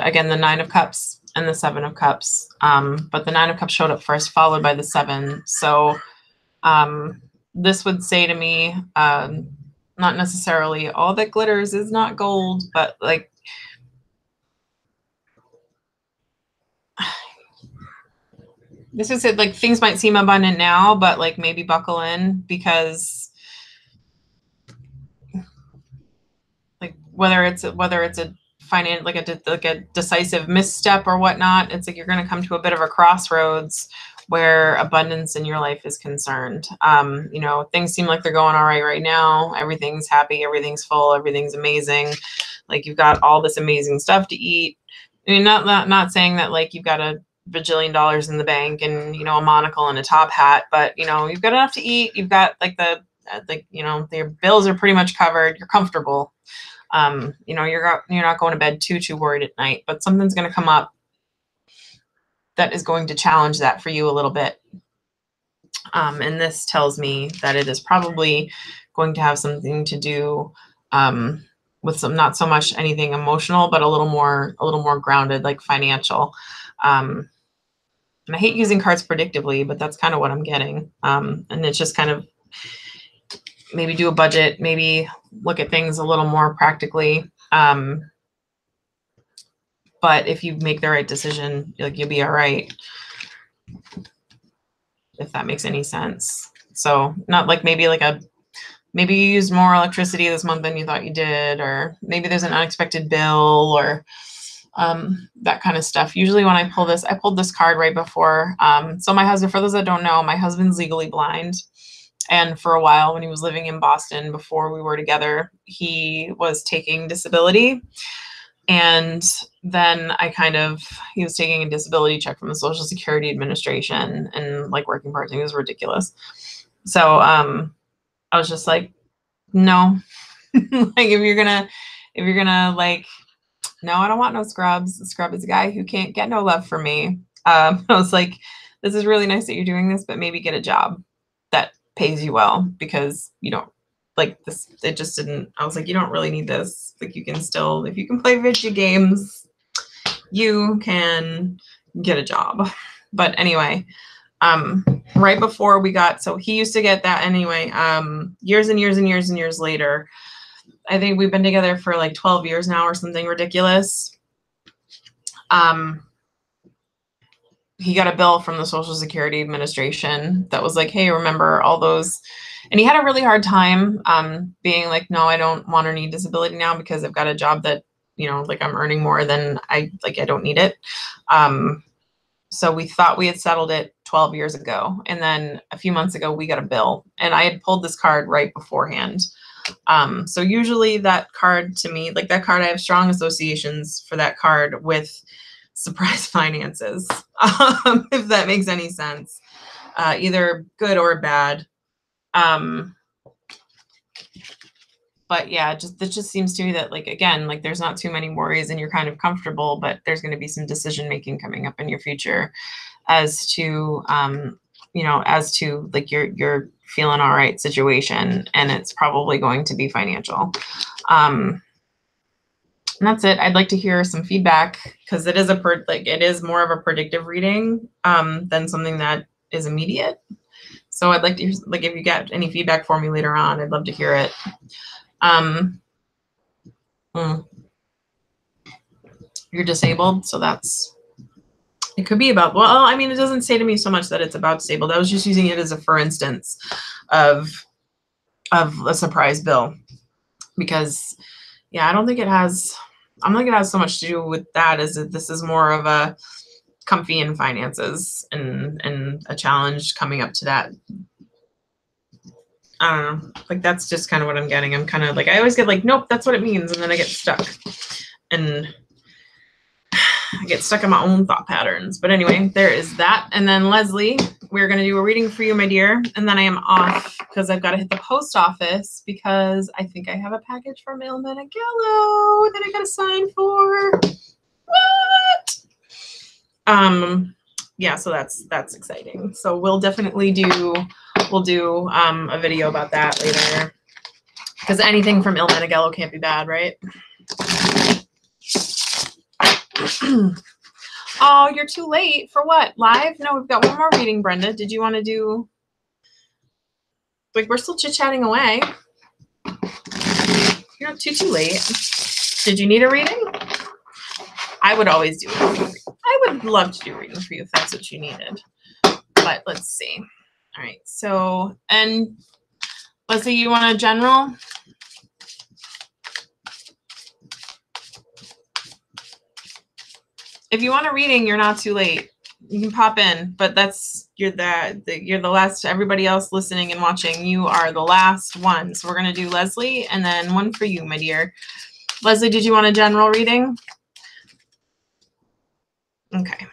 again, the 9 of Cups. And the 7 of Cups, but the 9 of Cups showed up first, followed by the 7. So this would say to me, not necessarily all that glitters is not gold, but like, this is it, like things might seem abundant now, but like maybe buckle in because like whether it's a finance, like a decisive misstep or whatnot, it's like you're going to come to a bit of a crossroads where abundance in your life is concerned. You know, things seem like they're going all right now. Everything's happy, everything's full, everything's amazing. Like you've got all this amazing stuff to eat. I mean, not saying that like you've got a bajillion dollars in the bank and, you know, a monocle and a top hat, but you know, you've got enough to eat. You've got like you know, your bills are pretty much covered. You're comfortable. You know, you're not going to bed too worried at night, but something's going to come up that is going to challenge that for you a little bit. And this tells me that it is probably going to have something to do with some, not so much anything emotional, but a little more grounded, like financial. And I hate using cards predictably, but that's kind of what I'm getting. And it's just kind of, maybe do a budget, maybe look at things a little more practically. But if you make the right decision, like, you'll be all right, if that makes any sense. So not like maybe like a, maybe you used more electricity this month than you thought you did, or maybe there's an unexpected bill, or that kind of stuff. Usually when I pull this, I pulled this card right before. So my husband, for those that don't know, my husband's legally blind. And for a while when he was living in Boston before we were together, he was taking disability. And then I kind of, he was taking a disability check from the Social Security Administration and like working part-time. It was ridiculous. So I was just like, no, like if you're gonna like, no, I don't want no scrubs. A scrub is a guy who can't get no love for me. I was like, this is really nice that you're doing this, but maybe get a job that pays you well, because you don't like this. It just didn't, I was like, you don't really need this. Like, you can still, if you can play video games, you can get a job. But anyway, right before we got, so he used to get that anyway, years and years and years and years later. I think we've been together for like 12 years now or something ridiculous. He got a bill from the Social Security Administration that was like, hey, remember all those. And he had a really hard time being like, no, I don't want or need disability now because I've got a job that, you know, like I'm earning more than I don't need it. So we thought we had settled it 12 years ago. And then a few months ago, we got a bill, and I had pulled this card right beforehand. So usually that card to me, like that card, I have strong associations for that card with surprise finances, if that makes any sense, either good or bad. But yeah, just, it just seems to me that like, again, like there's not too many worries and you're kind of comfortable, but there's going to be some decision-making coming up in your future as to, you know, as to like your feeling all right situation, and it's probably going to be financial. And that's it. I'd like to hear some feedback, because it is a it is more of a predictive reading than something that is immediate. So I'd like to, like, if you get any feedback for me later on, I'd love to hear it. You're disabled, so that's, it could be about, well, I mean, it doesn't say to me so much that it's about disabled. I was just using it as a, for instance, of a surprise bill, because yeah, I don't think it has, I don't think it has so much to do with that as that this is more of a comfy in finances and a challenge coming up to that. I don't know, like, that's just kind of what I'm getting. I'm kind of like, I always get like, nope, that's what it means. And then I get stuck and I get stuck in my own thought patterns. But anyway, there is that. And then Leslie, we're going to do a reading for you, my dear. And then I am off because I've got to hit the post office because I think I have a package for Il Metigallo that I got to sign for. What? Yeah, so that's exciting. So we'll definitely do, we'll do a video about that later, because anything from Il Metigallo can't be bad, right? Oh, you're too late for what? Live? No, we've got one more reading, Brenda. Did you want to do, like, we're still chit-chatting away. You're not too late. Did you need a reading? I would always do it. I would love to do a reading for you if that's what you needed. But let's see. All right. So, and let's see, you want a general? If you want a reading, you're not too late. You can pop in, but that's, you're the last. Everybody else listening and watching, you are the last one. So we're going to do Leslie and then one for you, my dear. Leslie, did you want a general reading? Okay.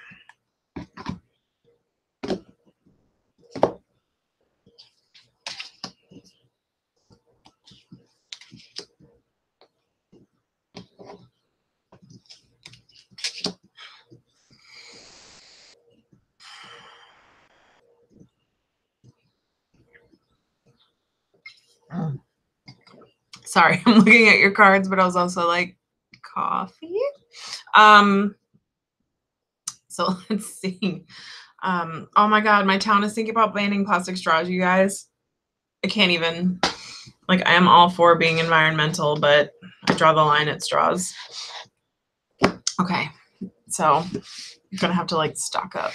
Sorry, I'm looking at your cards, but I was also like, coffee? So let's see. Oh my God, my town is thinking about banning plastic straws, you guys. I can't even, like, I am all for being environmental, but draw the line at straws. Okay, so you're gonna have to like stock up.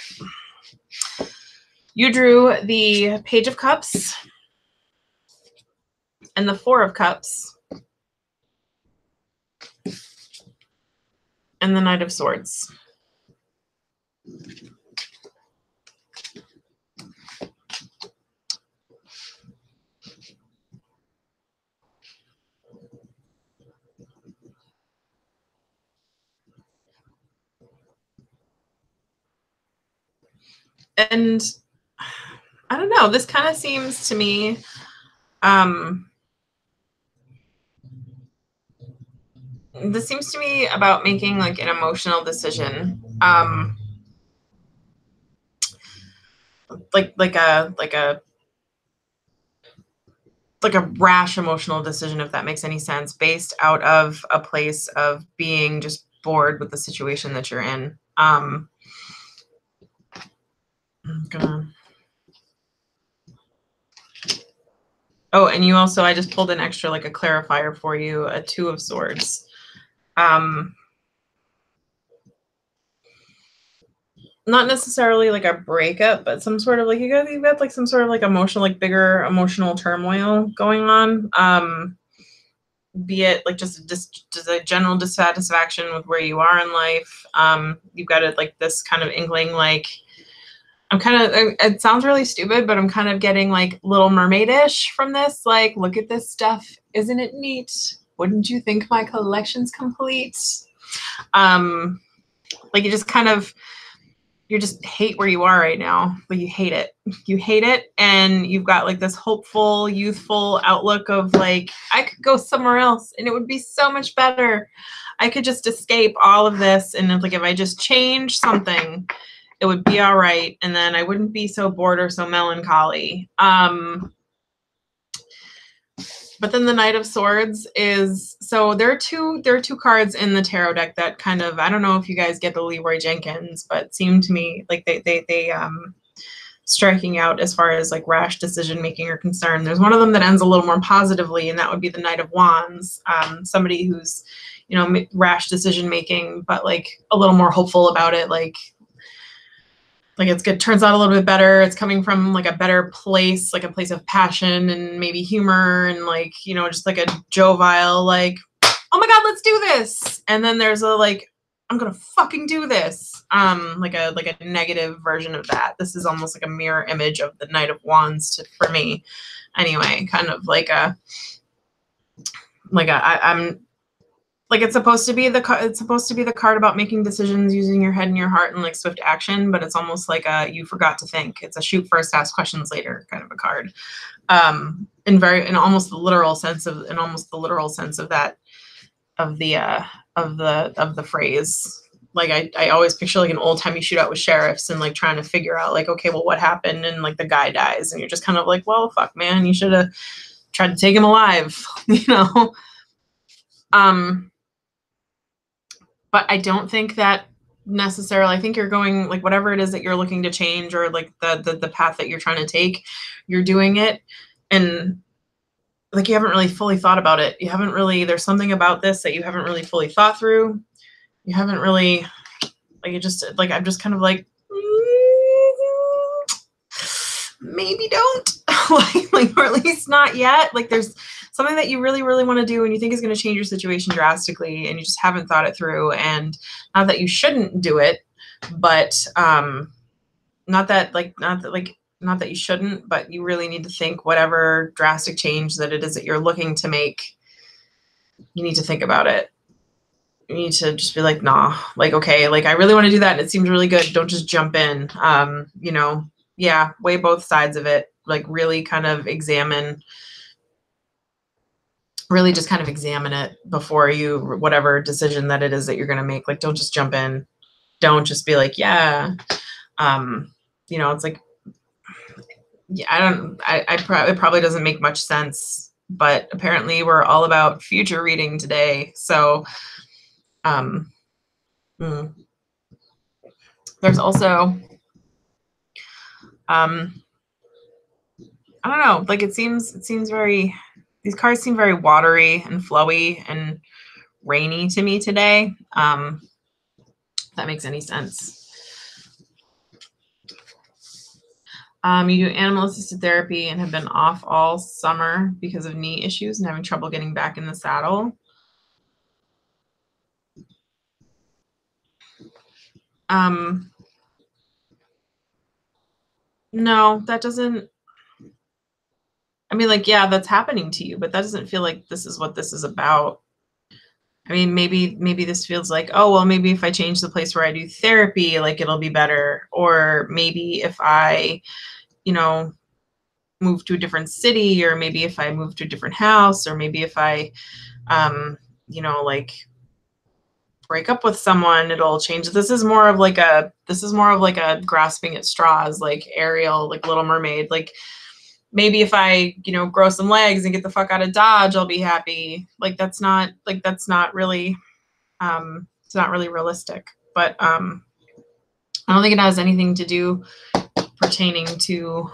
You drew the Page of Cups and the Four of Cups and the Knight of Swords. And I don't know, this kind of seems to me this seems to me about making like an emotional decision, like a rash emotional decision, if that makes any sense, based out of a place of being just bored with the situation that you're in. I'm gonna... Oh, and you also, I just pulled an extra, like a clarifier for you, a Two of Swords. Not necessarily like a breakup, but some sort of like, you've got like some sort of like emotional, like bigger emotional turmoil going on. Be it like just a general dissatisfaction with where you are in life. You've got it like this kind of inkling, like, I'm kind of, it sounds really stupid, but I'm kind of getting like Little Mermaid-ish from this. Like, look at this stuff. Isn't it neat? Wouldn't you think my collection's complete? Like you just kind of, you just hate where you are right now, but you hate it. You hate it. And you've got like this hopeful, youthful outlook of like, I could go somewhere else and it would be so much better. I could just escape all of this. And if, like, if I just change something, it would be all right, and then I wouldn't be so bored or so melancholy. But then the Knight of Swords is, so there are two cards in the tarot deck that kind of, I don't know if you guys get the Leroy Jenkins, but seem to me like they striking out as far as like rash decision making are concerned. There's one of them that ends a little more positively, and that would be the Knight of Wands. Somebody who's, you know, rash decision making, but like a little more hopeful about it, like it's good, turns out a little bit better. It's coming from like a better place, like a place of passion and maybe humor and like, you know, just like a jovial, like, oh my God, let's do this. And then there's a like, I'm gonna fucking do this. Like a negative version of that. This is almost like a mirror image of the Knight of Wands for me. Anyway, kind of like it's supposed to be the card about making decisions using your head and your heart and like swift action, but it's almost like a you forgot to think. It's a shoot first, ask questions later kind of a card, in almost the literal sense of the phrase. Like I always picture like an old timey shootout with sheriffs and like trying to figure out like, okay, well, what happened, and like the guy dies, and you're just kind of like, well, fuck, man, you should have tried to take him alive, you know. But I don't think that necessarily, I think you're going like whatever it is that you're looking to change, or like the path that you're trying to take, you're doing it. And like, you haven't really fully thought about it. You haven't really, there's something about this that you haven't really fully thought through. You haven't really, like, you just like, I'm just kind of like, maybe don't like, or at least not yet. Like there's something that you really, really want to do and you think is going to change your situation drastically, and you just haven't thought it through. And not that you shouldn't do it, but not that you shouldn't, but you really need to think whatever drastic change that it is that you're looking to make, you need to think about it. You need to just be like, nah, like, okay, like I really want to do that and it seems really good. Don't just jump in. You know, yeah, weigh both sides of it, like really kind of examine. Really just kind of examine it before you, whatever decision that it is that you're going to make. Like, don't just jump in. Don't just be like, yeah. You know, it's like, yeah, it probably doesn't make much sense, but apparently we're all about future reading today. So, there's also, I don't know, like it seems very, these cards seem very watery and flowy and rainy to me today. If that makes any sense. You do animal assisted therapy and have been off all summer because of knee issues and having trouble getting back in the saddle. No, that doesn't, I mean, like, yeah, that's happening to you, but that doesn't feel like this is what this is about. I mean, maybe this feels like, oh, well, maybe if I change the place where I do therapy, like, it'll be better. Or maybe if I, you know, move to a different city, or maybe if I move to a different house, or maybe if I, you know, like, break up with someone, it'll change. This is more of like a, this is more of like a grasping at straws, like Ariel, like Little Mermaid, like, maybe if I, you know, grow some legs and get the fuck out of Dodge, I'll be happy. Like, that's not really, it's not really realistic, but, I don't think it has anything to do pertaining to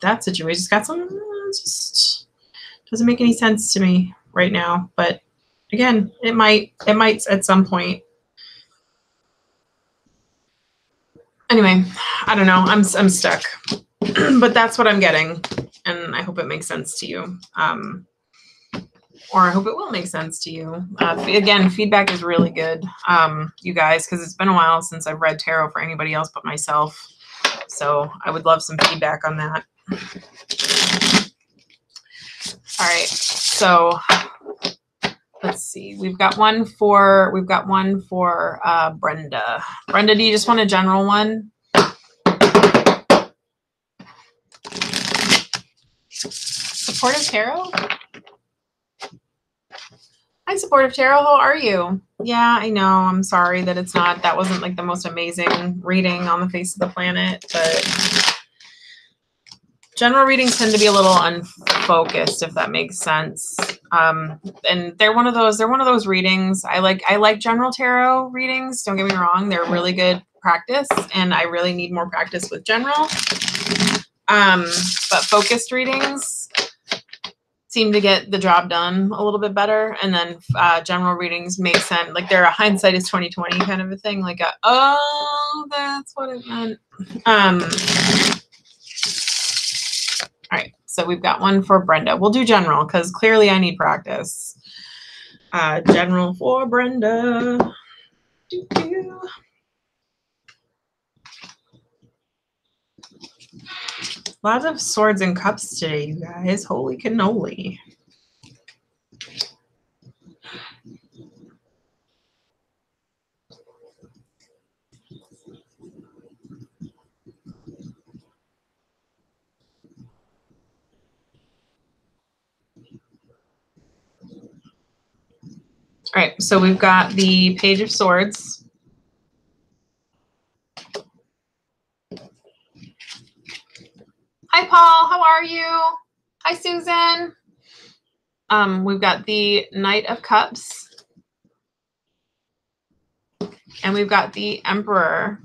that situation. It's got some, just doesn't make any sense to me right now, but again, it might at some point. Anyway, I don't know. I'm stuck. But that's what I'm getting, and I hope it makes sense to you, or I hope it will make sense to you. Again, feedback is really good, you guys, because it's been a while since I've read tarot for anybody else but myself, so I would love some feedback on that. All right, so let's see. We've got one for Brenda. Brenda, do you just want a general one? Supportive Tarot? Hi, Supportive Tarot. How are you? Yeah, I know. I'm sorry that it's not, that wasn't like the most amazing reading on the face of the planet, but general readings tend to be a little unfocused, if that makes sense. And they're one of those readings. I like general tarot readings. Don't get me wrong. They're really good practice, and I really need more practice with general. But focused readings seem to get the job done a little bit better. And then, general readings make sense. Like, they're a hindsight is 20/20 kind of a thing. Like, a, oh, that's what it meant. All right. So we've got one for Brenda. We'll do general, cause clearly I need practice. General for Brenda. Doo -doo. Lots of swords and cups today, you guys. Holy cannoli. All right, so we've got the Page of Swords. Hi, Paul. How are you? Hi, Susan. We've got the Knight of Cups. And we've got the Emperor.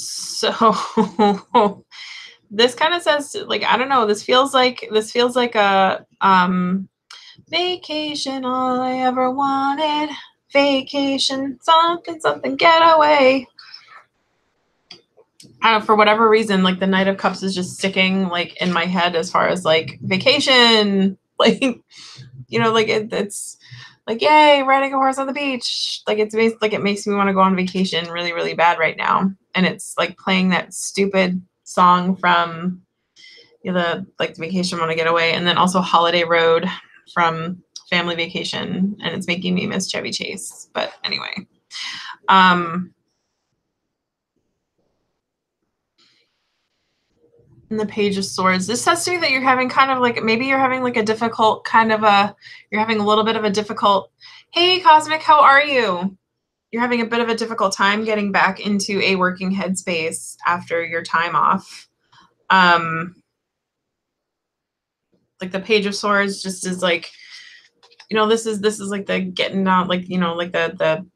So this kind of says, like, I don't know, this feels like a vacation, all I ever wanted, vacation, something, getaway. I don't know, for whatever reason, like, the Knight of Cups is just sticking, like, in my head as far as, like, vacation, like, you know, like, it's like, yay, riding a horse on the beach. Like, it's like, it makes me want to go on vacation really, really bad right now. And it's like playing that stupid song from, you know, the, like, the Vacation, Want to Get Away, and then also Holiday Road from Family Vacation. And it's making me miss Chevy Chase. But anyway, and the Page of Swords. This says to me that you're having kind of like, maybe you're having like a difficult kind of a, you're having a little bit of a difficult. Hey, Cosmic, how are you? you're having a bit of a difficult time getting back into a working headspace after your time off. Like the Page of Swords just is like, you know, this is like the getting out, like, you know, like the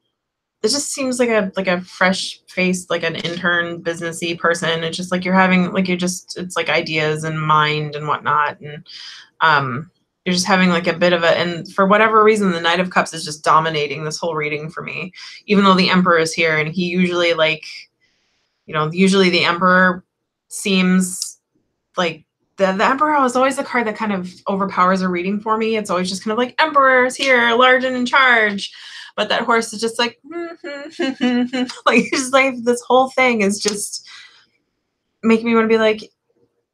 it just seems like a fresh faced, like an intern businessy person. It's just like you're having like it's like ideas and mind and whatnot, and you're just having like a bit of a, and for whatever reason, the Knight of Cups is just dominating this whole reading for me, even though the Emperor is here, and he usually, like, you know, usually the Emperor seems like, the Emperor is always the card that kind of overpowers a reading for me. It's always just kind of like, Emperor is here, large and in charge. But that horse is just like, like, just like this whole thing is just making me want to be like,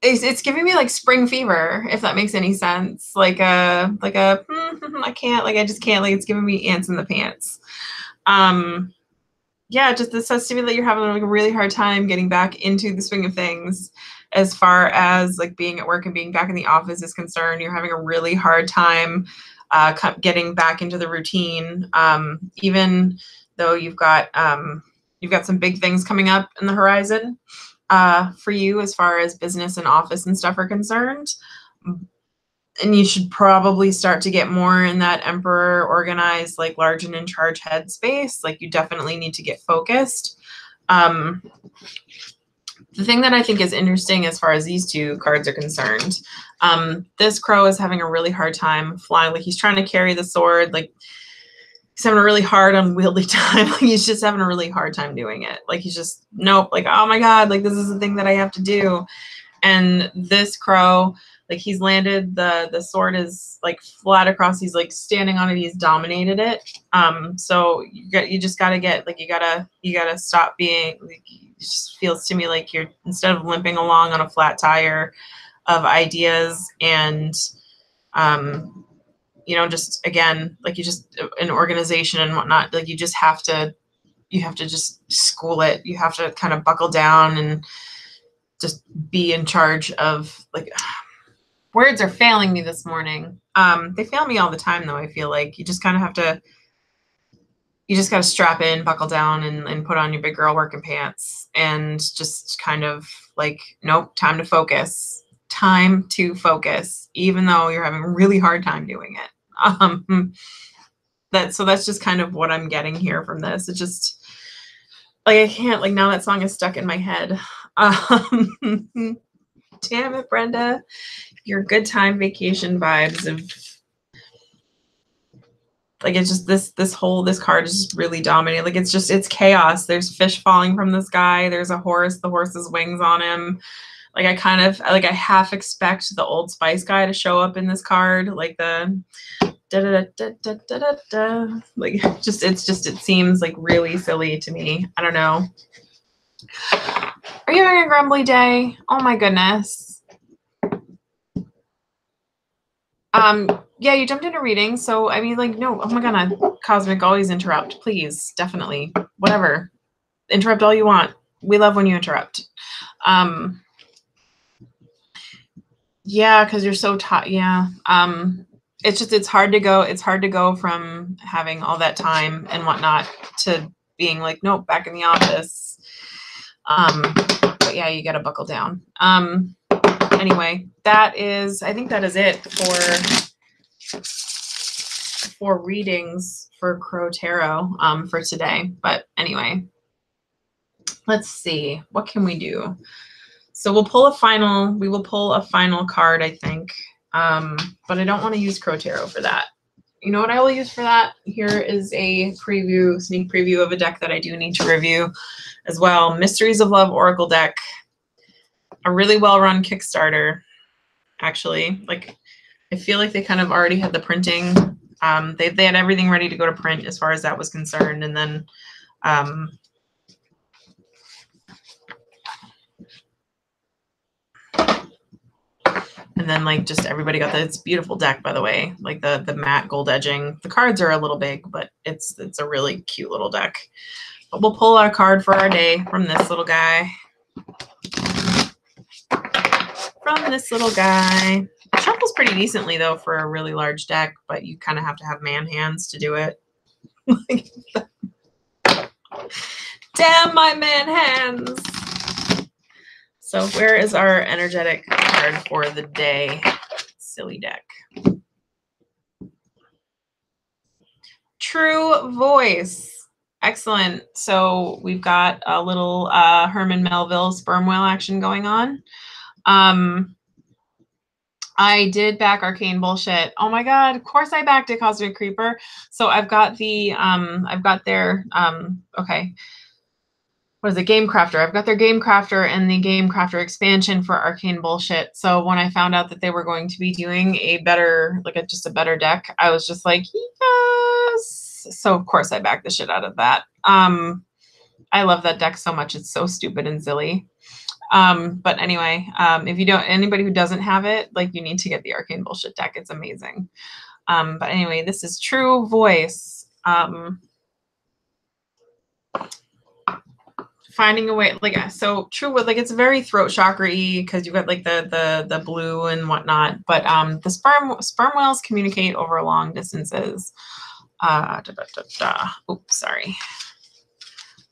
it's giving me like spring fever, if that makes any sense. Like a, I can't, like, I just can't, like, it's giving me ants in the pants. Yeah, just this has to be that you're having like a really hard time getting back into the swing of things as far as like being at work and being back in the office is concerned. You're having a really hard time getting back into the routine. Even though you've got some big things coming up in the horizon. For you as far as business and office and stuff are concerned. And you should probably start to get more in that Emperor organized, like large and in charge head space. Like you definitely need to get focused. The thing that I think is interesting as far as these two cards are concerned, this Crow is having a really hard time flying. Like he's trying to carry the sword. Like he's having a really hard, unwieldy time. Like he's just having a really hard time doing it. Like he's just, nope, like, oh my God, like this is the thing that I have to do. And this Crow, like he's landed, the sword is like flat across. He's like standing on it. He's dominated it. So you just gotta get, like, you gotta stop being, like, it just feels to me like you're, instead of limping along on a flat tire of ideas and, you know, just again, like you just an organization and whatnot, like you have to just school it. You have to kind of buckle down and just be in charge of, like, words are failing me this morning. They fail me all the time though. I feel like you just kind of have to, you just got to strap in, buckle down and put on your big girl working pants and just kind of like, nope, time to focus. Time to focus, even though you're having a really hard time doing it. So that's just kind of what I'm getting here from this. It's just like, I can't, like, now that song is stuck in my head. Damn it, Brenda, your good time vacation vibes of, like, it's just this card is just really dominating. Like it's just, it's chaos. There's fish falling from the sky. There's a horse, the horse's wings on him. Like I kind of, like I half expect the Old Spice guy to show up in this card. Like the da da da da da da da. Like just, it's just, it seems like really silly to me. I don't know. Are you having a grumbly day? Oh my goodness. Yeah, you jumped into reading. So, I mean, like, no, oh my God, Cosmic, always interrupt, please. Definitely. Whatever. Interrupt all you want. We love when you interrupt. Yeah. Cause you're so tired. Yeah. It's just, it's hard to go from having all that time and whatnot to being like, nope, back in the office. But yeah, you got to buckle down. Anyway, I think that is it for readings for Crow Tarot for today. But anyway, let's see, what can we do? So we will pull a final card, I think. But I don't want to use Crow Tarot for that. You know what I will use for that? Here is a preview, sneak preview of a deck that I do need to review as well. Mysteries of Love Oracle deck. A really well-run Kickstarter, actually. Like, I feel like they kind of already had the printing. They had everything ready to go to print as far as that was concerned. And then like just everybody got that. It's a beautiful deck, by the way. Like the matte gold edging. The cards are a little big, but it's a really cute little deck. But we'll pull our card for our day from this little guy. Shuffles pretty decently though for a really large deck, but you kind of have to have man hands to do it. Damn my man hands. So where is our energetic card for the day? Silly deck. True Voice. Excellent. So we've got a little Herman Melville sperm whale action going on. I did back Arcane Bullshit. Oh my God, of course I backed a Cosmic Creeper. So I've got the, I've got their, okay. What is it? Game Crafter. I've got their Game Crafter and the Game Crafter expansion for Arcane Bullshit. So when I found out that they were going to be doing a better, like a, just a better deck, I was just like, yes. So of course I backed the shit out of that. I love that deck so much. It's so stupid and silly. But anyway, if you don't, anybody who doesn't have it, like you need to get the Arcane Bullshit deck. It's amazing. But anyway, this is True Voice. Finding a way, like, so True Wood, like it's very throat chakra-y because you've got like the blue and whatnot, but the sperm whales communicate over long distances. Oops, sorry.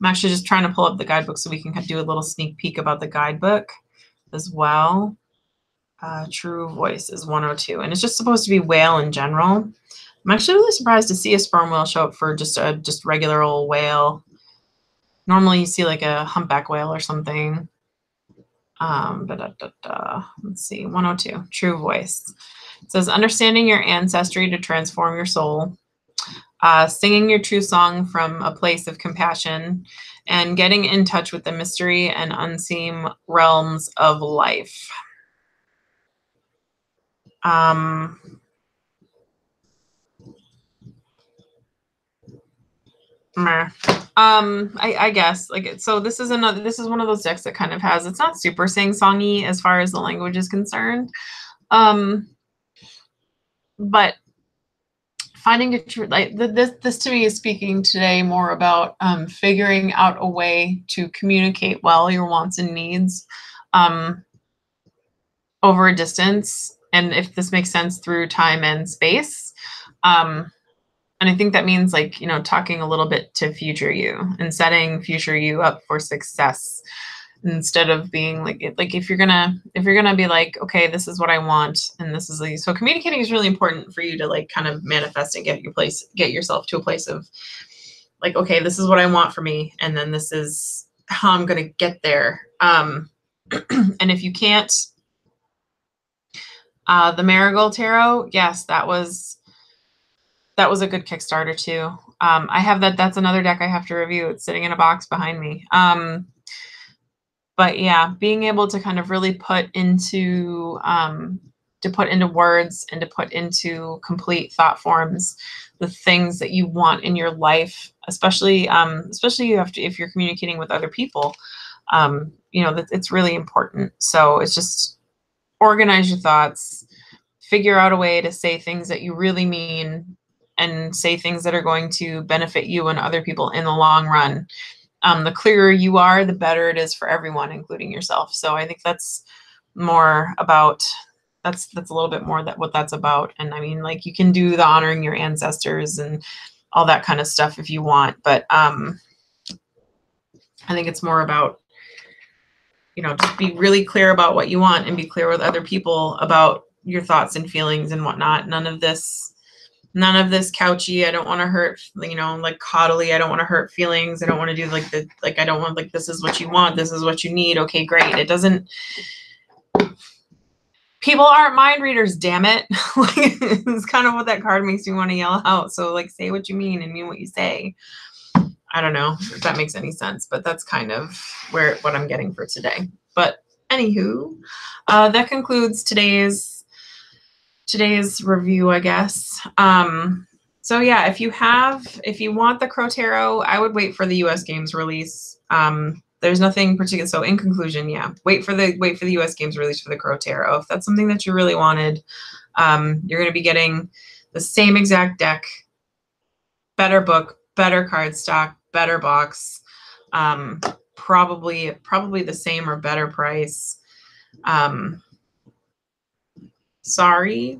I'm actually just trying to pull up the guidebook so we can do a little sneak peek about the guidebook as well. True Voice is 102, and it's just supposed to be whale in general. I'm actually really surprised to see a sperm whale show up for just regular old whale. Normally you see like a humpback whale or something. Let's see, 102, True Voice. It says, understanding your ancestry to transform your soul, singing your true song from a place of compassion, and getting in touch with the mystery and unseen realms of life. I guess like, so this is another, this is one of those decks that kind of has, it's not super sing-songy as far as the language is concerned. But finding a true, like this to me is speaking today more about, figuring out a way to communicate well your wants and needs, over a distance. And if this makes sense, through time and space, and I think that means like, you know, talking a little bit to future you and setting future you up for success instead of being like if you're going to be like, okay, this is what I want. And this is like, so communicating is really important for you to like kind of manifest and get yourself to a place of like, okay, this is what I want for me. And then this is how I'm going to get there. And if you can't, the Marigold Tarot, yes, that was a good Kickstarter too. I have that. That's another deck I have to review. It's sitting in a box behind me. But yeah, being able to kind of really put into words and to put into complete thought forms the things that you want in your life, especially you have to, if you're communicating with other people, you know, it's really important. So it's just organize your thoughts, figure out a way to say things that you really mean and say things that are going to benefit you and other people in the long run. The clearer you are, the better it is for everyone, including yourself. So I think that's more about, that's a little bit more that what that's about. And I mean, like you can do the honoring your ancestors and all that kind of stuff if you want, but I think it's more about, you know, just be really clear about what you want and be clear with other people about your thoughts and feelings and whatnot. None of this couchy, I don't want to hurt, you know, like coddly, I don't want to hurt feelings. I don't want to do like the, like, I don't want, like, this is what you want. This is what you need. Okay, great. It doesn't, people aren't mind readers, damn it. Like, it's kind of what that card makes me want to yell out. So like, say what you mean and mean what you say. I don't know if that makes any sense, but that's kind of where, what I'm getting for today. But anywho, that concludes today's review, I guess. So yeah, if you want the Crow Tarot, I would wait for the US Games release. There's nothing particular. So in conclusion, yeah, wait for the US Games release for the Crow Tarot. If that's something that you really wanted, you're going to be getting the same exact deck, better book, better card stock, better box, probably the same or better price. Sorry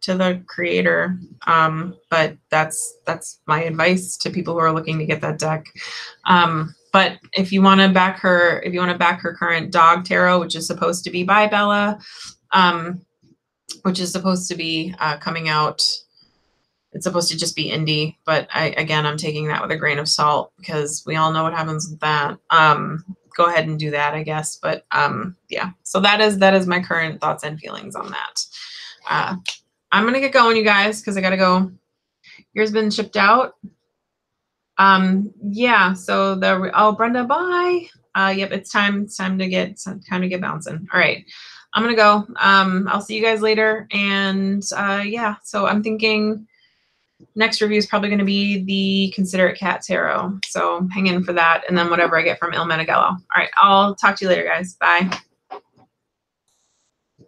to to the creator. But that's my advice to people who are looking to get that deck. But if you want to back her, if you want to back her current dog tarot, which is supposed to be by Bella, which is supposed to be coming out, it's supposed to just be indie, but again, I'm taking that with a grain of salt because we all know what happens with that. Go ahead and do that, I guess. But yeah, so that is my current thoughts and feelings on that. I'm going to get going, you guys, because I got to go. Yours been shipped out. Yeah, so oh, Brenda, bye. Yep, it's time to get bouncing. All right. I'm going to go. I'll see you guys later. And yeah, so I'm thinking next review is probably going to be the Considerate Cat Tarot. So hang in for that. And then whatever I get from Il Metigallo. All right. I'll talk to you later, guys. Bye.